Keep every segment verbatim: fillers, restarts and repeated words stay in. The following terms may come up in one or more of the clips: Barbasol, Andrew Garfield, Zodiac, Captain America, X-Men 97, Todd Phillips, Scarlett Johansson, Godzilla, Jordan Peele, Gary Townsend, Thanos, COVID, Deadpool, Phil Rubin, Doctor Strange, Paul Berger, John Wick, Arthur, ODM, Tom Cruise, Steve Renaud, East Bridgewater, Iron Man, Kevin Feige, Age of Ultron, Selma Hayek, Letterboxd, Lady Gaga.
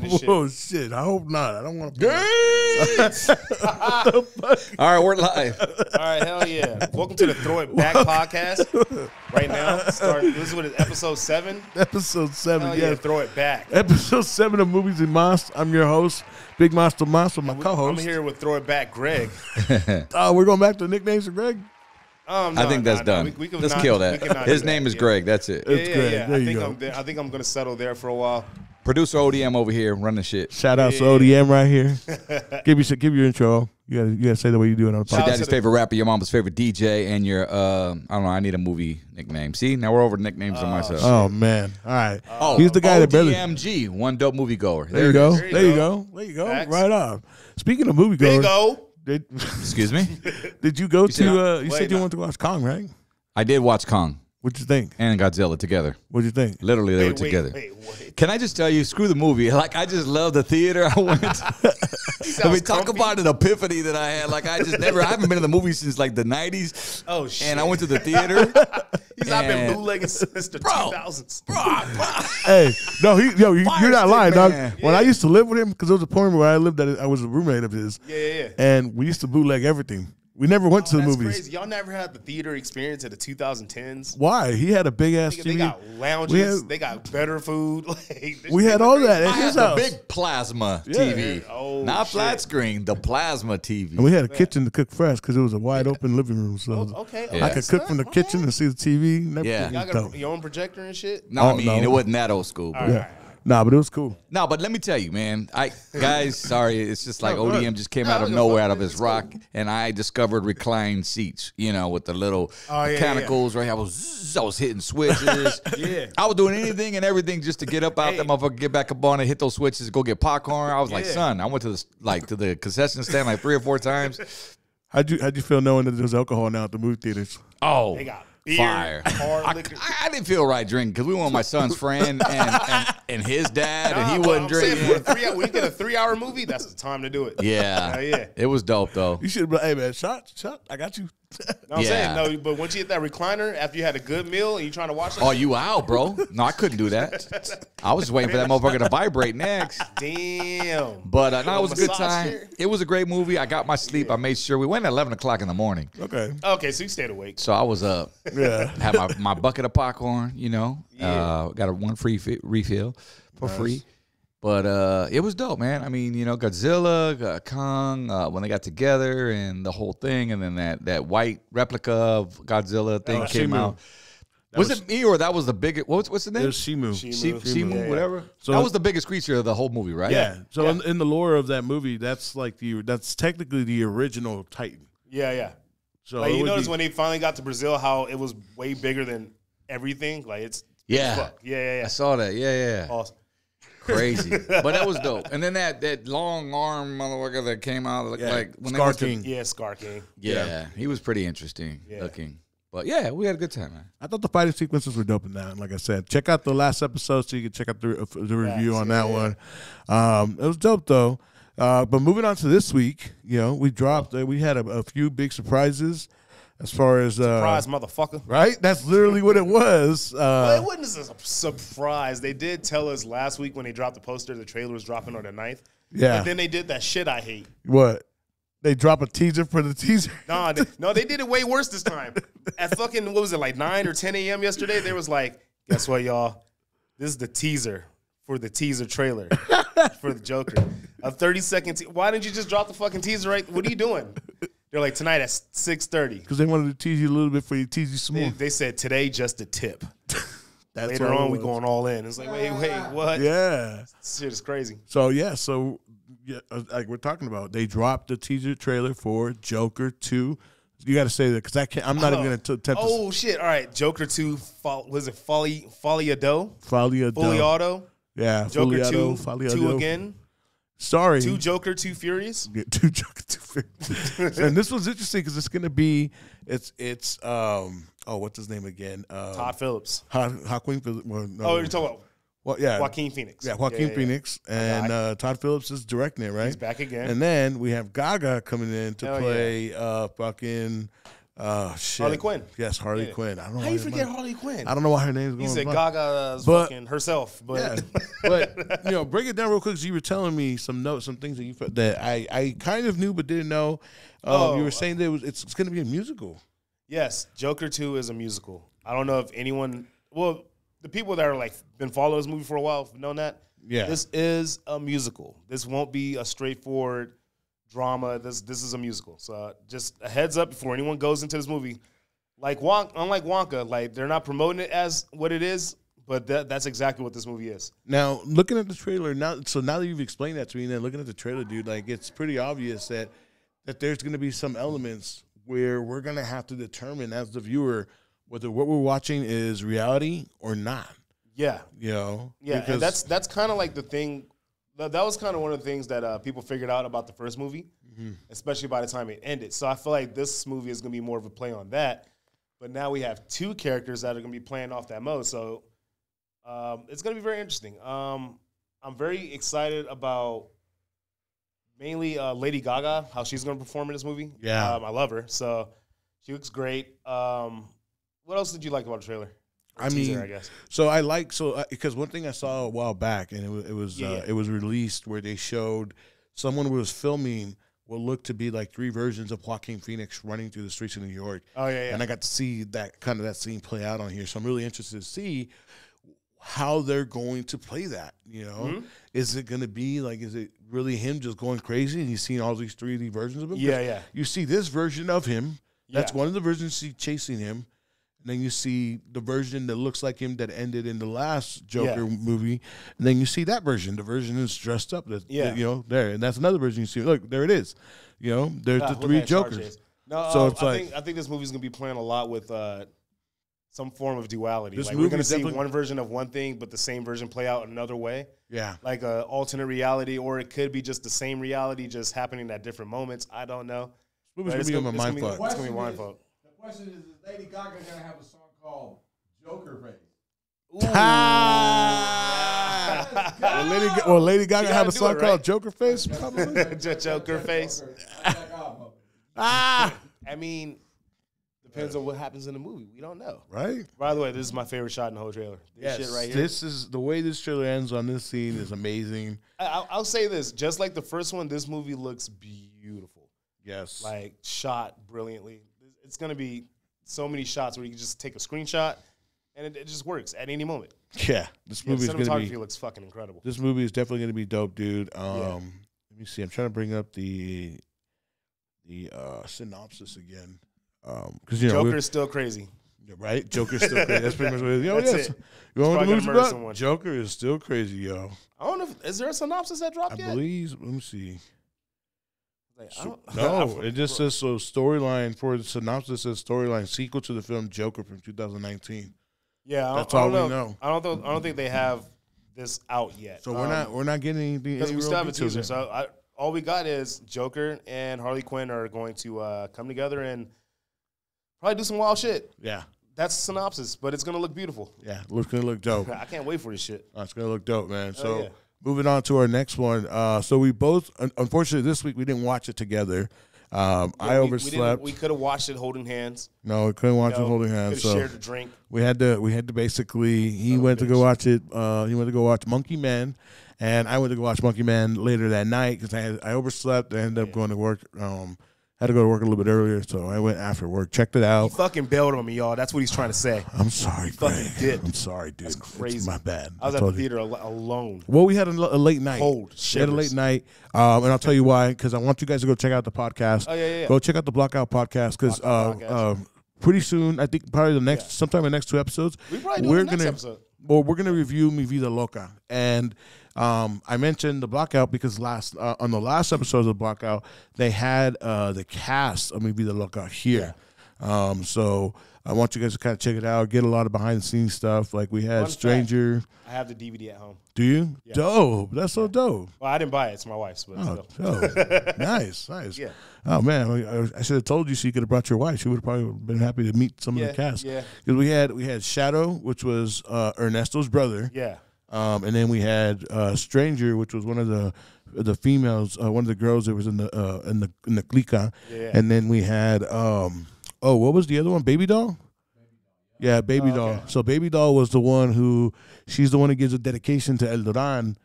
and shit. Oh shit! I hope not. I don't want to. All right, we're live. All right, hell yeah! Welcome to the Throw It Back podcast. Right now, start. This is what is episode seven. Episode seven. Hell yeah, yeah, throw it back. Episode seven of Movies and Monsters. I'm your host, Big Monster Monster, my we, co-host. I'm here with Throw It Back, Greg. uh, we're going back to the nicknames of Greg. Um, no, I think no, that's no, done. No. We, we Let's not, kill that. His name that. is Greg. That's it. Yeah, it's yeah, Greg. Yeah. There I, you think go. I'm there. I think I'm going to settle there for a while. Producer O D M over here running shit. Shout out yeah. to O D M right here. give, you, give your intro. You got you to say the way you do it on the podcast. Your daddy's favorite rapper, your mama's favorite D J, and your, uh, I don't know, I need a movie nickname. See, now we're over nicknames oh, on myself. Oh, man. All right. Oh, he's the guy that barely. O D M G, one dope moviegoer. There, there you go. There you, there you go. go. There you go. Facts. Right off. Speaking of moviegoers. There you go. Did, Excuse me? Did you go you to, uh, you said you wanted to watch Kong, right? I did watch Kong. What'd you think? And Godzilla together. What'd you think? Literally, they wait, were together. Wait, wait, wait. Can I just tell you, screw the movie. Like, I just love the theater. I went to. I mean, talk about an epiphany that I had. Like, I just never, I haven't been in the movie since, like, the nineties. Oh, shit. And I went to the theater. He's not been bootlegging since the two thousands. Bro, bro. Hey, no, he, yo, you, you're not lying, dog. Yeah. When I used to live with him, because there was a point where I lived at, I was a roommate of his. Yeah, yeah, yeah. And we used to bootleg everything. We never went oh, to the that's movies. Y'all never had the theater experience of the two thousand tens. Why? He had a big ass T V. They got lounges. Had, they got better food. Like, we had all that. I had the big plasma yeah. T V, oh, not shit. flat screen. The plasma T V. And we had a Man. kitchen to cook fresh because it was a wide open living room. So okay, okay. I could cook from the okay. kitchen and see the T V. Never yeah, y'all got a, your own projector and shit. No, oh, I mean no. it wasn't that old school. But. Yeah. Right. Nah, but it was cool. No, but let me tell you, man. I guys, sorry, it's just like no, O D M just came no, out of nowhere, out of his rock, cool. and I discovered reclined seats. You know, with the little oh, mechanicals. Yeah, yeah. Right, I was zzz, I was hitting switches. yeah, I was doing anything and everything just to get up out hey. that motherfucker, get back up on it, hit those switches, go get popcorn. I was yeah. like, son, I went to the like to the concession stand like three or four times. How'd you how'd you feel knowing that there's alcohol now at the movie theaters? Oh. They got Beer, Fire! I, I didn't feel right drinking because we went with my son's friend and, and, and his dad, nah, and he wasn't drinking. Saying, three, when you get a three-hour movie, that's the time to do it. Yeah, uh, yeah. It was dope though. You should, hey man, shot, shot. I got you. No, I'm yeah. saying no, but once you hit that recliner after you had a good meal and you trying to watch it. Oh, you out, bro? No, I couldn't do that. I was just waiting for that motherfucker to vibrate next. Damn. But uh, no, it was a good time. Here? It was a great movie. I got my sleep. Yeah. I made sure we went at eleven o'clock in the morning. Okay. Okay, so you stayed awake. So I was up. Uh, Yeah, had my, my bucket of popcorn, you know. Yeah. Uh, got a one free fit, refill for nice. free, but uh, it was dope, man. I mean, you know, Godzilla, uh, Kong, uh, when they got together and the whole thing, and then that that white replica of Godzilla thing oh, came Shimu. out. Was, was it me or that was the biggest? What's what's the name? It was Shimu, Shimu, Shimu, Shimu yeah, whatever. Yeah. So that was the biggest creature of the whole movie, right? Yeah. So yeah. In, in the lore of that movie, that's like the that's technically the original Titan. Yeah, yeah. So like you notice be, when they finally got to Brazil, how it was way bigger than everything. Like it's yeah, fuck. yeah, yeah, yeah. I saw that. Yeah, yeah. Awesome, crazy. But that was dope. And then that that long arm motherfucker that came out looked yeah. like when Scar they King. To, yeah, Scar King. Yeah, yeah, he was pretty interesting yeah. looking. But yeah, we had a good time, man. I thought the fighting sequences were dope in that. Like I said, check out the last episode so you can check out the, the review yeah, on that yeah. one. Um, it was dope though. Uh, but moving on to this week, you know, we dropped, uh, we had a, a few big surprises as far as. Uh, surprise, motherfucker. Right? That's literally what it was. Uh, well, it wasn't a surprise. They did tell us last week when they dropped the poster, the trailer was dropping on the ninth. Yeah. And then they did that shit I hate. What? They drop a teaser for the teaser? Nah, they, no, they did it way worse this time. At fucking, what was it, like nine or ten A M yesterday? They was like, guess what, y'all? This is the teaser for the teaser trailer for the Joker. A thirty second teaser. Why didn't you just drop the fucking teaser right? What are you doing? They're like, tonight at six thirty. Because they wanted to tease you a little bit for you tease you some more. They, they said, today, just a tip. That's Later on, we going all in. It's like, wait, wait, what? Yeah. This shit is crazy. So, yeah, so yeah, like we're talking about, they dropped the teaser trailer for Joker two. You got to say that because I can't. I'm not oh. even going to attempt. Oh, to shit. All right. Joker two, fo was it Folly Ado? Folly Ado. Folly Ado. Yeah. Joker two, two again. Sorry. Two Joker, two Furious. Yeah, two Joker, two Furious. And this was interesting because it's going to be, it's, it's, um, oh, what's his name again? Um, Todd Phillips. Joaquin Phoenix. Well, no, oh, you're talking about. Well, yeah. Joaquin Phoenix. Yeah, Joaquin yeah, yeah. Phoenix. And yeah, I, uh, Todd Phillips is directing it, right? He's back again. And then we have Gaga coming in to Hell play yeah. uh, fucking Oh shit! Harley Quinn. Yes, Harley yeah. Quinn. I don't know how you forget might. Harley Quinn. I don't know why her name's going. He said Gaga's but, fucking herself, but yeah. But you know, break it down real quick. Cause you were telling me some notes, some things that you that I I kind of knew but didn't know. Um, oh, you were saying that it was, it's, it's going to be a musical. Yes, Joker two is a musical. I don't know if anyone. Well, the people that are like been following this movie for a while have known that. Yeah, this is a musical. This won't be a straightforward drama. This this is a musical. So uh, just a heads up before anyone goes into this movie. Like Wonka, unlike Wonka, like they're not promoting it as what it is, but that that's exactly what this movie is. Now looking at the trailer, now so now that you've explained that to me, and then looking at the trailer, dude, like it's pretty obvious that that there's going to be some elements where we're going to have to determine as the viewer whether what we're watching is reality or not. Yeah, you know, yeah, and that's that's kind of like the thing. That was kind of one of the things that uh, people figured out about the first movie, mm-hmm. especially by the time it ended. So I feel like this movie is going to be more of a play on that. But now we have two characters that are going to be playing off that mode. So um, it's going to be very interesting. Um, I'm very excited about mainly uh, Lady Gaga, how she's going to perform in this movie. Yeah. Um, I love her. So she looks great. Um, what else did you like about the trailer? I teaser, mean, I guess. So I like so because uh, one thing I saw a while back, and it was it was yeah, uh, yeah. it was released where they showed someone was filming what looked to be like three versions of Joaquin Phoenix running through the streets of New York. Oh yeah, yeah. And I got to see that kind of that scene play out on here, so I'm really interested to see how they're going to play that. You know, mm-hmm. is it going to be like is it really him just going crazy and he's seeing all these three D versions of him? Yeah, yeah. You see this version of him. That's yeah. one of the versions she's chasing him. And then you see the version that looks like him that ended in the last Joker yeah. movie. And then you see that version. The version is dressed up. That's, yeah. You know, there. And that's another version you see. Look, there it is. You know, there's nah, the three Jokers. No, so uh, it's I, like, think, I think this movie's going to be playing a lot with uh, some form of duality. This like, we're going to see one version of one thing, but the same version play out another way. Yeah. Like an alternate reality, or it could be just the same reality just happening at different moments. I don't know. This movie's going to be mind fuck. It's going to be mind fuck. Question is, is Lady Gaga gonna have a song called "Joker Face"? Ah! Will Lady, will Lady Gaga have a song right. called "Joker Face"? Probably. Joker Face. Ah! I mean, depends on what happens in the movie. We don't know, right? By the way, this is my favorite shot in the whole trailer. This yes, shit right here. This is the way this trailer ends on this scene is amazing. I, I'll say this: just like the first one, this movie looks beautiful. Yes, like shot brilliantly. It's going to be so many shots where you can just take a screenshot, and it, it just works at any moment. Yeah. This movie yeah, is going to be... looks fucking incredible. This movie is definitely going to be dope, dude. Um, yeah. Let me see. I'm trying to bring up the the uh, synopsis again. Um, you know, Joker's still crazy. Right? Joker's still crazy. That's pretty much what it is. Yo, That's yes. it. You want to murder someone? Joker is still crazy, yo. I don't know. If, is there a synopsis that dropped I yet? I believe. Let me see. Like, so, no, it just says so. Storyline for the synopsis says storyline sequel to the film Joker from two thousand nineteen. Yeah, that's I don't, all I don't we know. know. I don't. Th I don't think they have this out yet. So um, we're not. We're not getting anything because any we still have a teaser. So I, all we got is Joker and Harley Quinn are going to uh, come together and probably do some wild shit. Yeah, that's the synopsis, but it's gonna look beautiful. Yeah, it's gonna look dope. I can't wait for this shit. Oh, it's gonna look dope, man. So. Oh, yeah. Moving on to our next one. Uh, so we both, un unfortunately, this week we didn't watch it together. Um, yeah, I we, overslept. We, we could have watched it holding hands. No, we couldn't watch no, it holding hands. So shared a drink. We had to. We had to basically. He oh, went bitch. to go watch it. Uh, he went to go watch Monkey Man, and I went to go watch Monkey Man later that night because I had, I overslept. I ended up yeah. going to work. Um, had to go to work a little bit earlier, so I went after work. Checked it out. He fucking bailed on me, y'all. That's what he's trying to say. I'm sorry, Greg. Fucking did. I'm sorry, dude. That's crazy. It's my bad. I was I at the theater al alone. Well, we had a, a late night. Cold shit. We had a late night, um, and I'll tell you why, because I want you guys to go check out the podcast. Oh, yeah, yeah, yeah. Go check out the Blockout podcast, because uh, uh, pretty soon, I think probably the next, yeah. sometime in the next two episodes, we probably do we're going to Well, we're going to review Mi Vida Loca. And um, I mentioned the Blockout because last uh, on the last episode of the Blockout, they had uh, the cast of Mi Vida Loca here. Yeah. Um, so I want you guys to kind of check it out, get a lot of behind-the-scenes stuff. Like we had One Stranger. Fact, I have the D V D at home. Do you? Yeah. Dope. That's so dope. Well, I didn't buy it. It's my wife's. But oh, dope. nice, nice. Yeah. Oh, man. I, I should have told you she could have brought your wife. She would have probably been happy to meet some yeah, of the cast. Yeah. Because we had, we had Shadow, which was uh, Ernesto's brother. Yeah. Um, and then we had uh, Stranger, which was one of the the females, uh, one of the girls that was in the uh, in the in the clica. Yeah. And then we had um, oh, what was the other one? Baby Doll? Yeah, Baby oh, Doll. Okay. So Baby Doll was the one who, she's the one who gives a dedication to Eldoran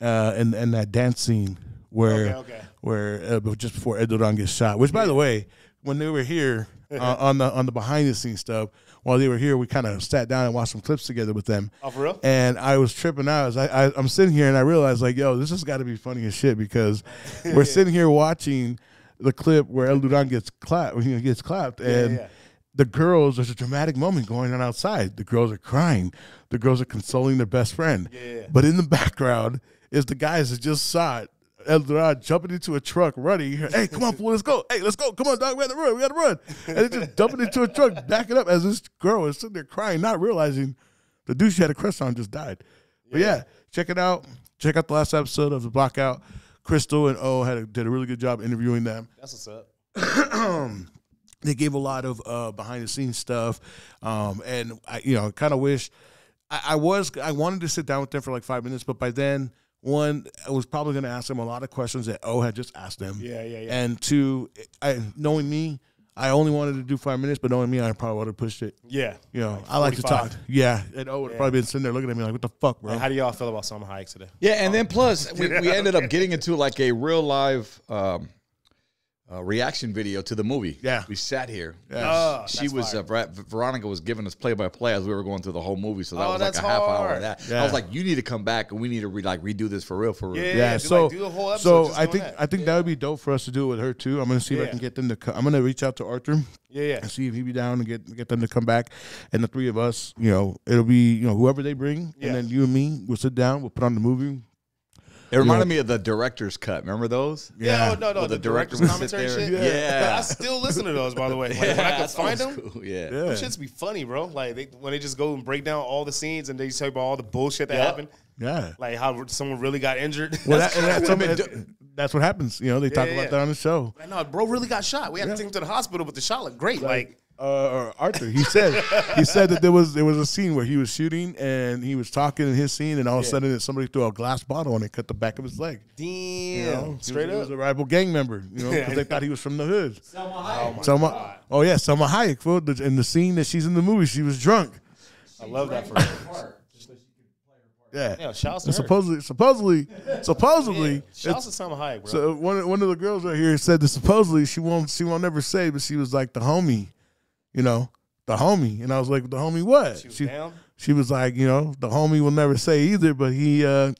uh, in, in that dance scene where, okay, okay. where uh, just before Eldoran gets shot. Which, by yeah. the way, when they were here uh, on the on the behind-the-scenes stuff, while they were here, we kind of sat down and watched some clips together with them. Oh, for real? And I was tripping out. I, I, I'm sitting here, and I realized, like, yo, this has got to be funny as shit because we're yeah. sitting here watching the clip where Eldoran gets clapped, when he gets clapped, and yeah, yeah. the girls, there's a dramatic moment going on outside. The girls are crying. The girls are consoling their best friend. Yeah, yeah. But in the background is the guys that just saw it. Eldoran jumping into a truck, running. Hey, come on, fool, let's go. Hey, let's go. Come on, dog. We got to run. We got to run. And they just dumping into a truck, backing up as this girl is sitting there crying, not realizing the dude she had a crush on just died. Yeah. But yeah, check it out. Check out the last episode of The Blockout. Crystal and O had a, did a really good job interviewing them. That's what's up. They gave a lot of uh, behind the scenes stuff, um, and I, you know, kind of wish I, I was. I wanted to sit down with them for like five minutes, but by then. One, I was probably going to ask them a lot of questions that O had just asked them. Yeah, yeah, yeah. And two, I, knowing me, I only wanted to do five minutes, but knowing me, I probably would have pushed it. Yeah. You know, like I like to talk. Yeah. And O would yeah. probably been sitting there looking at me like, what the fuck, bro? Like, how do y'all feel about Selma Hayek today? Yeah, and um, then plus, we, we ended up getting into like a real live um, uh, reaction video to the movie. Yeah. We sat here. Yeah. Oh, she was, uh, Veronica was giving us play-by-play -play as we were going through the whole movie, so that oh, was like a half hard. hour of that. Yeah. I was like, you need to come back, and we need to re like redo this for real, for real. Yeah, yeah. Do, so like, do the whole episode. So I think, that. I think yeah. that would be dope for us to do it with her, too. I'm going to see yeah. if I can get them to come. I'm going to reach out to Arthur. Yeah, yeah. And see if he'd be down and get, get them to come back. And the three of us, you know, it'll be, you know, whoever they bring, yeah. and then you and me, we'll sit down, we'll put on the movie. It reminded yeah. me of the director's cut. Remember those? Yeah, yeah. no, no, well, the, the director's, director's commentary shit. Yeah, yeah. I still listen to those, by the way. Like, yeah, when I could find them, cool. yeah, those shits be funny, bro. Like they, when they just go and break down all the scenes and they just talk about all the bullshit that yep. happened. Yeah, like how someone really got injured. Well, that's, that, that's, that, that's what happens. You know, they yeah, talk yeah. about that on the show. I know, bro, really got shot. We had yeah. to take him to the hospital, but the shot looked great. Like. like Uh, or Arthur, he said, he said that there was there was a scene where he was shooting and he was talking in his scene, and all yeah. of a sudden somebody threw a glass bottle and it cut the back of his leg. Damn, you know, straight he was, up, he was a rival gang member, you know, because they thought he was from the hood. Selma Hayek. Oh, Selma, oh yeah, Selma Hayek. Well, the, in the scene that she's in the movie, she was drunk. She I love that for her. Yeah, yeah shouts to her. supposedly, supposedly, supposedly. Yeah. Shouts to Selma Hayek, bro. So one one of the girls right here said that supposedly she won't she won't ever say, but she was like the homie. You know, the homie. And I was like, the homie what? She was, she, down? She was like, you know, the homie will never say either, but he. Uh,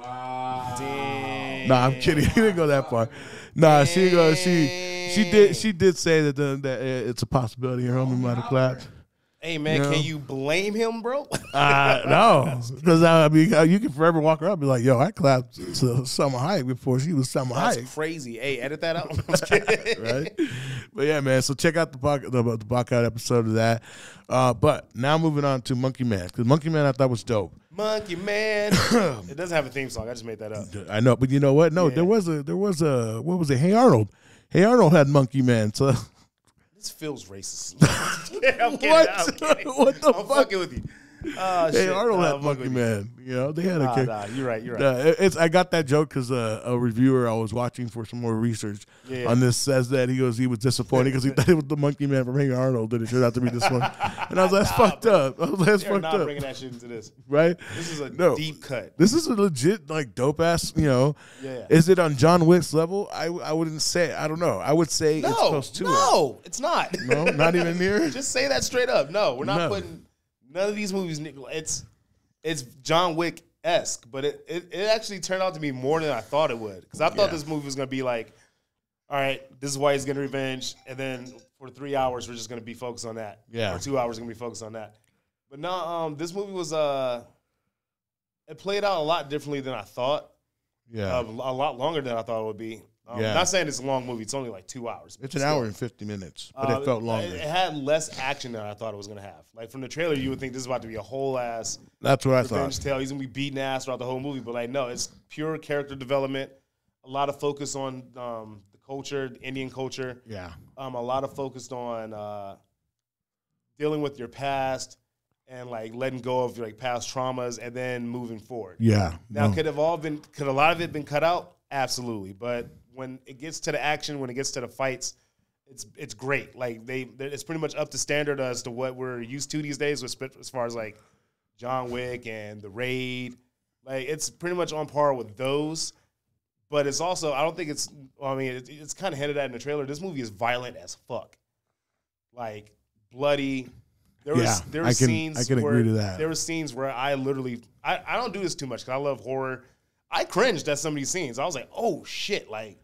wow. Damn. Nah, I'm kidding. He didn't go that far. Nah, Damn. she uh, she she did she did say that the, that uh, it's a possibility her homie oh, might have clapped. Hey man, you know? Can you blame him, bro? uh, no, because I mean, you can forever walk around and be like, yo, I clapped to Selma Hayek before she was Selma Hayek. That's crazy. Hey, edit that out. Right? But yeah, man. So check out the Blockout, the, the Blockout episode of that. Uh, but now moving on to Monkey Man, because Monkey Man I thought was dope. Monkey Man. It doesn't have a theme song. I just made that up. I know, but you know what? No, yeah. there was a there was a what was it? Hey Arnold. Hey Arnold had Monkey Man. So. This feels racist. I'm kidding, what? I'm kidding. What the I'm fuck? fucking with you. Oh, hey, shit. Arnold had Monkey Man. You. you know, they had a nah, kick. Nah, you're right, you're nah, right. It's, I got that joke because uh, a reviewer I was watching for some more research yeah. on this says that he goes, he was disappointed because he thought it was the Monkey Man from Hey Arnold, and it turned out to be this one. And I was like, that's nah, fucked bro. up. I was like, that's fucked not up. Bringing that shit into this. Right? This is a no, deep cut. This is a legit, like, dope ass, you know. Yeah. Is it on John Wick's level? I, I wouldn't say, I don't know. I would say no, it's close to no, it. No, it's not. No, not even near? Just say that straight up. No, we're not no. putting. None of these movies, it's it's John Wick-esque, but it, it, it actually turned out to be more than I thought it would. Because I thought yeah. this movie was going to be like, all right, this is why he's getting revenge. And then for three hours, we're just going to be focused on that. Yeah. Or two hours, going to be focused on that. But no, um, this movie was, uh, it played out a lot differently than I thought. Yeah. Uh, a lot longer than I thought it would be. Um, yeah. I'm not saying it's a long movie. It's only like two hours. It's an still. hour and fifty minutes, but uh, it felt longer. It, it had less action than I thought it was going to have. Like, from the trailer, you would think this is about to be a whole-ass That's what I thought. Revenge tale. He's going to be beating ass throughout the whole movie. But, like, no, it's pure character development, a lot of focus on um, the culture, the Indian culture. Yeah. Um, a lot of focus on uh, dealing with your past and, like, letting go of, like, past traumas and then moving forward. Yeah. Now, no. could have all been – could a lot of it been cut out? Absolutely. But – when it gets to the action, when it gets to the fights, it's it's great. Like they, it's pretty much up to standard as to what we're used to these days, with as far as like John Wick and The Raid. Like it's pretty much on par with those. But it's also, I don't think it's, I mean, it's, it's kind of hinted at in the trailer. This movie is violent as fuck, like bloody. There yeah, was there were scenes. I can where, agree to that. There were scenes where I literally, I, I don't do this too much because I love horror. I cringed at some of these scenes. I was like, oh shit! Like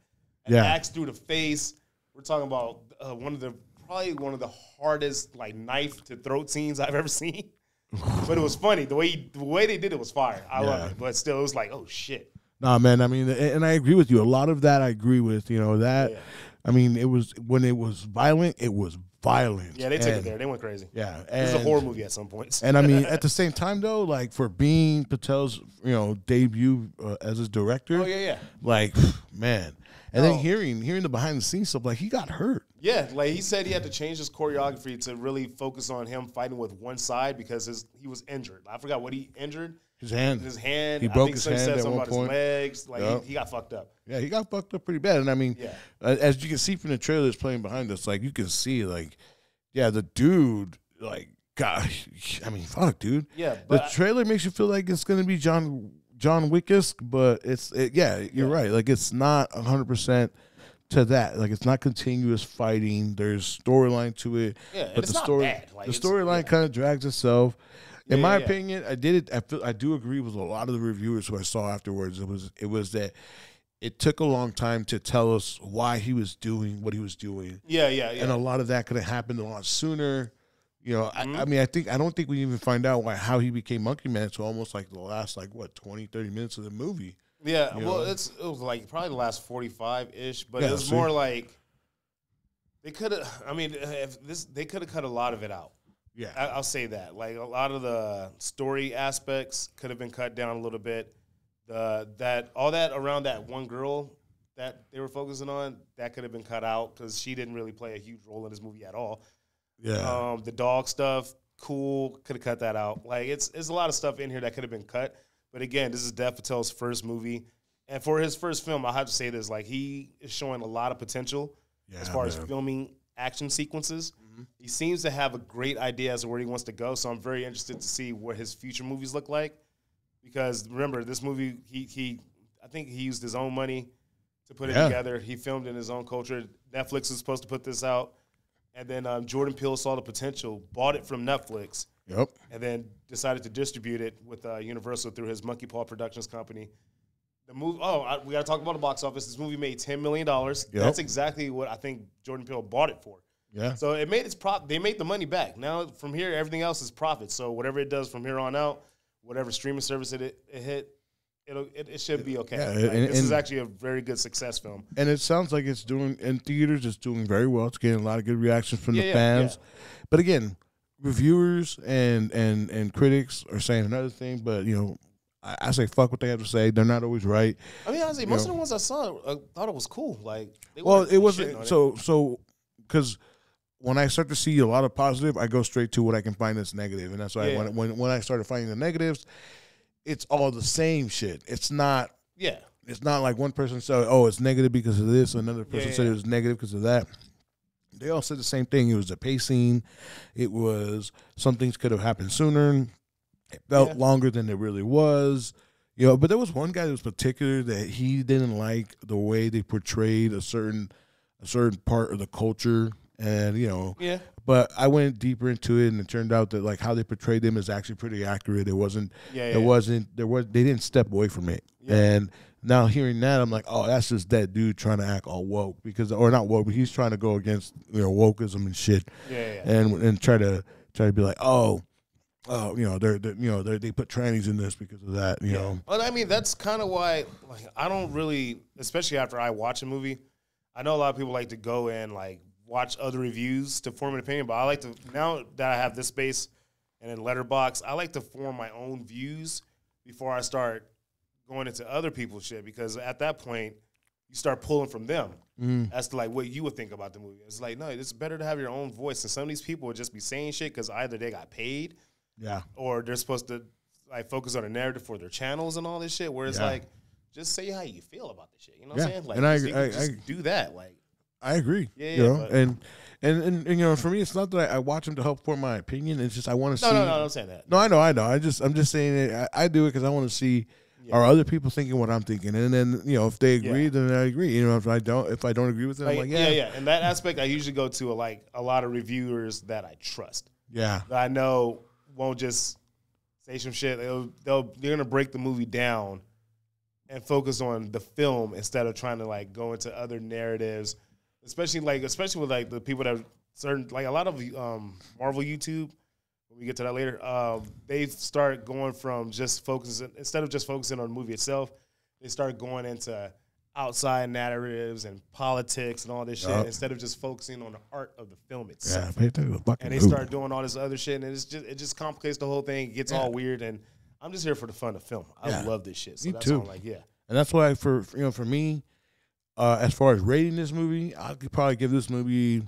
an yeah. axe through the face. We're talking about uh, one of the probably one of the hardest like knife to throat scenes I've ever seen. But it was funny the way he, the way they did it was fire. I yeah. love it. But still, it was like, oh shit. Nah, man. I mean, and I agree with you. A lot of that I agree with. You know that. Yeah. I mean, it was when it was violent. It was violent. Yeah, they took and, it there. They went crazy. Yeah, and, it was a horror movie at some points. And I mean, at the same time though, like for being Patel's, you know, debut uh, as his director. Oh yeah, yeah. Like man, and oh. then hearing hearing the behind the scenes stuff, like he got hurt. Yeah, like he said he had to change his choreography to really focus on him fighting with one side because his he was injured. I forgot what he injured. His hand. His hand. He broke I think his hand said at one about point. His legs. Like yep. he, he got fucked up. Yeah, he got fucked up pretty bad. And I mean, yeah. uh, as you can see from the trailers playing behind us, like you can see, like, yeah, the dude, like, gosh, I mean, fuck, dude. Yeah, but the trailer I, makes you feel like it's gonna be John John Wick-esque, but it's it, yeah, you're yeah. right. Like it's not a hundred percent. To that, like it's not continuous fighting. There's storyline to it, yeah, but and it's the story, not bad. Like, the storyline yeah. kind of drags itself. In yeah, my yeah. opinion, I did it. I feel I do agree with a lot of the reviewers who I saw afterwards. It was it was that it took a long time to tell us why he was doing what he was doing. Yeah, yeah, yeah. And a lot of that could have happened a lot sooner. You know, mm-hmm. I, I mean, I think I don't think we even find out why how he became Monkey Man. So almost like the last like what twenty, thirty minutes of the movie. Yeah, you well, know? it's it was like probably the last forty-five ish, but yeah, it was see. more like they could have. I mean, if this they could have cut a lot of it out. Yeah, I, I'll say that. Like a lot of the story aspects could have been cut down a little bit. The that all that around that one girl that they were focusing on that could have been cut out because she didn't really play a huge role in this movie at all. Yeah, um, the dog stuff, cool, could have cut that out. Like it's it's a lot of stuff in here that could have been cut. But again, this is Dev Patel's first movie. And for his first film, I have to say this, like he is showing a lot of potential yeah, as far man. as filming action sequences. Mm-hmm. He seems to have a great idea as to where he wants to go, so I'm very interested to see what his future movies look like. Because remember, this movie, he, he I think he used his own money to put yeah. it together. He filmed in his own culture. Netflix was supposed to put this out. And then um, Jordan Peele saw the potential, bought it from Netflix. Yep. And then decided to distribute it with uh, Universal through his Monkey Paw Productions company. The movie, oh, I, we got to talk about the box office. This movie made ten million dollars. Yep. That's exactly what I think Jordan Peele bought it for. Yeah. So it made its prop. They made the money back. Now from here, everything else is profit. So whatever it does from here on out, whatever streaming service it, it hit, it'll, it it should be okay. Yeah, like, and, this and, is actually a very good success film. And it sounds like it's doing in theaters. It's doing very well. It's getting a lot of good reactions from yeah, the yeah, fans. Yeah. But again. Reviewers and, and, and critics are saying another thing, but, you know, I, I say fuck what they have to say. They're not always right. I mean, honestly, most you know. of the ones I saw I thought it was cool. Like, they well, it wasn't. So, so, because when I start to see a lot of positive, I go straight to what I can find that's negative. And that's why yeah. I, when, when, when I started finding the negatives, it's all the same shit. It's not. Yeah. It's not like one person said, oh, it's negative because of this. Another person yeah, yeah, said yeah. it was negative because of that. They all said the same thing. It was the pacing. It was some things could have happened sooner. It felt yeah. longer than it really was. You know, but there was one guy that was particular that he didn't like the way they portrayed a certain a certain part of the culture. And, you know, yeah. but I went deeper into it, and it turned out that like how they portrayed them is actually pretty accurate. It wasn't yeah, yeah. it wasn't there was they didn't step away from it. Yeah. And now hearing that, I'm like, oh, that's just that dude trying to act all woke because, or not woke, but he's trying to go against you know wokeism and shit, yeah, yeah. and and try to try to be like, oh, oh, you know, they're, they're you know they they put trannies in this because of that, you yeah. know. But I mean, that's kind of why like I don't really, especially after I watch a movie, I know a lot of people like to go and like watch other reviews to form an opinion, but I like to now that I have this space and in Letterboxd, I like to form my own views before I start going into other people's shit, because at that point you start pulling from them mm. as to like what you would think about the movie. It's like, no, it's better to have your own voice. And some of these people would just be saying shit because either they got paid, yeah, or they're supposed to like focus on a narrative for their channels and all this shit. Where it's yeah. like, just say how you feel about this shit. You know what yeah. I'm saying? Like, and I, just, I, I, just I do that. Like, I agree. Yeah, yeah, you know? but, and, and and and you know, for me, it's not that I, I watch them to help form my opinion. It's just I want to no, see. No, no, no, don't say that. No, I know, I know. I just I'm just saying it. I, I do it because I want to see yeah. are other people thinking what I'm thinking, and then you know if they agree, yeah. then I agree. You know, if I don't, if I don't agree with them, like, I'm like yeah, yeah, yeah. In that aspect, I usually go to a, like a lot of reviewers that I trust. Yeah, that I know won't just say some shit. They'll, they'll they're gonna break the movie down and focus on the film instead of trying to like go into other narratives. Especially like, especially with like the people that certain like a lot of um, Marvel YouTube. When we get to that later, um, they start going from just focusing instead of just focusing on the movie itself. They start going into outside narratives and politics and all this shit yep. instead of just focusing on the art of the film itself. Yeah, the and they start doing all this other shit, and it's just it just complicates the whole thing. It gets yeah. all weird, and I'm just here for the fun of film. I yeah. love this shit. So me that's too. Why I'm like, yeah, and that's why for you know for me. Uh, as far as rating this movie, I could probably give this movie.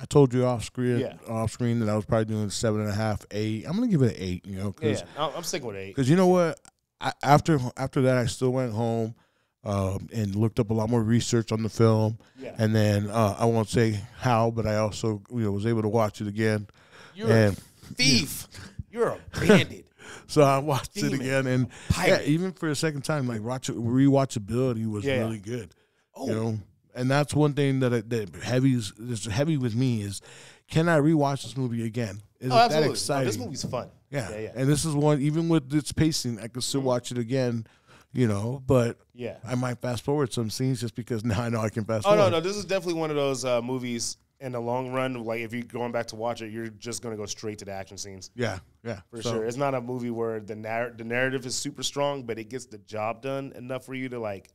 I told you off screen, yeah. off screen that I was probably doing seven and a half, eight. I'm gonna give it an eight, you know, because yeah, I'm sticking with eight. Because you know what, I, after after that, I still went home um, and looked up a lot more research on the film, yeah. and then uh, I won't say how, but I also you know was able to watch it again. You're and, a thief. You know. You're a bandit. So I watched Demon. it again, and yeah, even for a second time, like watch rewatchability was yeah. really good. You know, and that's one thing that it, that heavies that's heavy with me is, can I rewatch this movie again? Is oh, it absolutely. that exciting? No, this movie's fun. Yeah. yeah, yeah. And this is one, even with its pacing, I could still watch it again. You know, but yeah, I might fast forward some scenes just because now I know I can fast. Oh forward. no, no, this is definitely one of those uh, movies in the long run. Like if you're going back to watch it, you're just gonna go straight to the action scenes. Yeah, yeah, for so, sure. It's not a movie where the narr the narrative is super strong, but it gets the job done enough for you to like.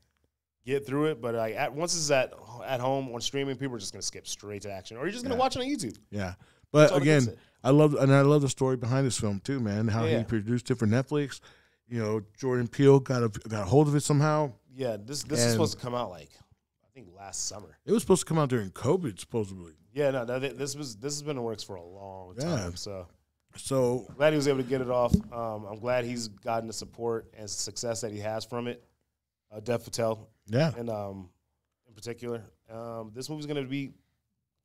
Get through it, but like at, once it's at at home on streaming, people are just gonna skip straight to action, or you're just gonna yeah. watch it on YouTube. Yeah, but again, I love and I love the story behind this film too, man. How yeah. he produced it for Netflix. You know, Jordan Peele got a got a hold of it somehow. Yeah, this this and is supposed to come out like I think last summer. It was supposed to come out during COVID, supposedly. Yeah, no, this was this has been in the works for a long time. Yeah. So, so I'm glad he was able to get it off. Um, I'm glad he's gotten the support and success that he has from it. Uh, Dev Patel. Yeah, and um, in particular, um, this movie's gonna be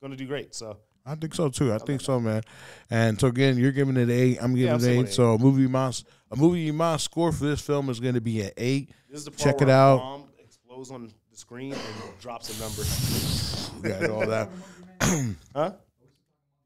gonna do great. So I think so too. I okay. think so, man. And so again, you're giving it eight. I'm giving yeah, I'm it eight. So movie my a movie my score for this film is gonna be an eight. This is the part Check where it out. Bomb explodes on the screen and drops a number. Yeah, and all that. huh?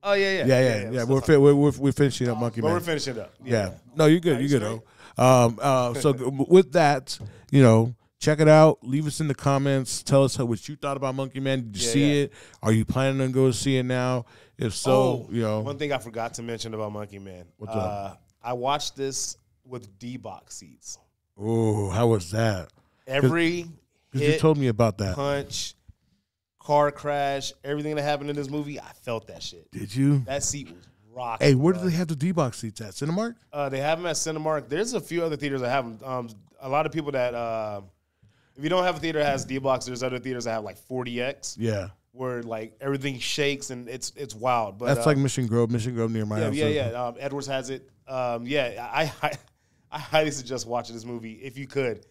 Oh yeah, yeah, yeah, yeah. yeah, yeah. yeah. We're, fi we're we're we're finishing up, Monkey but Man. We're finishing up. Yeah. yeah. No, you're good. You're good. Though. Um. Uh. So with that, you know. Check it out. Leave us in the comments. Tell us how, what you thought about Monkey Man. Did you yeah, see yeah. it? Are you planning on going to see it now? If so, oh, you know. One thing I forgot to mention about Monkey Man. What's uh, up? I watched this with D-Box seats. Oh, how was that? Every Because you told me about that. Punch, car crash, everything that happened in this movie, I felt that shit. Did you? That seat was rocking. Hey, where do they have the D-Box seats at? Cinemark? Uh, they have them at Cinemark. There's a few other theaters that have them. Um, a lot of people that... Uh, If you don't have a theater that has D-Box, there's other theaters that have like forty X. Yeah. Where like everything shakes and it's it's wild. But that's uh, like Mission Grove, Mission Grove near my yeah, house. Yeah, yeah, yeah. Um, Edwards has it. Um, yeah, I, I I highly suggest watching this movie if you could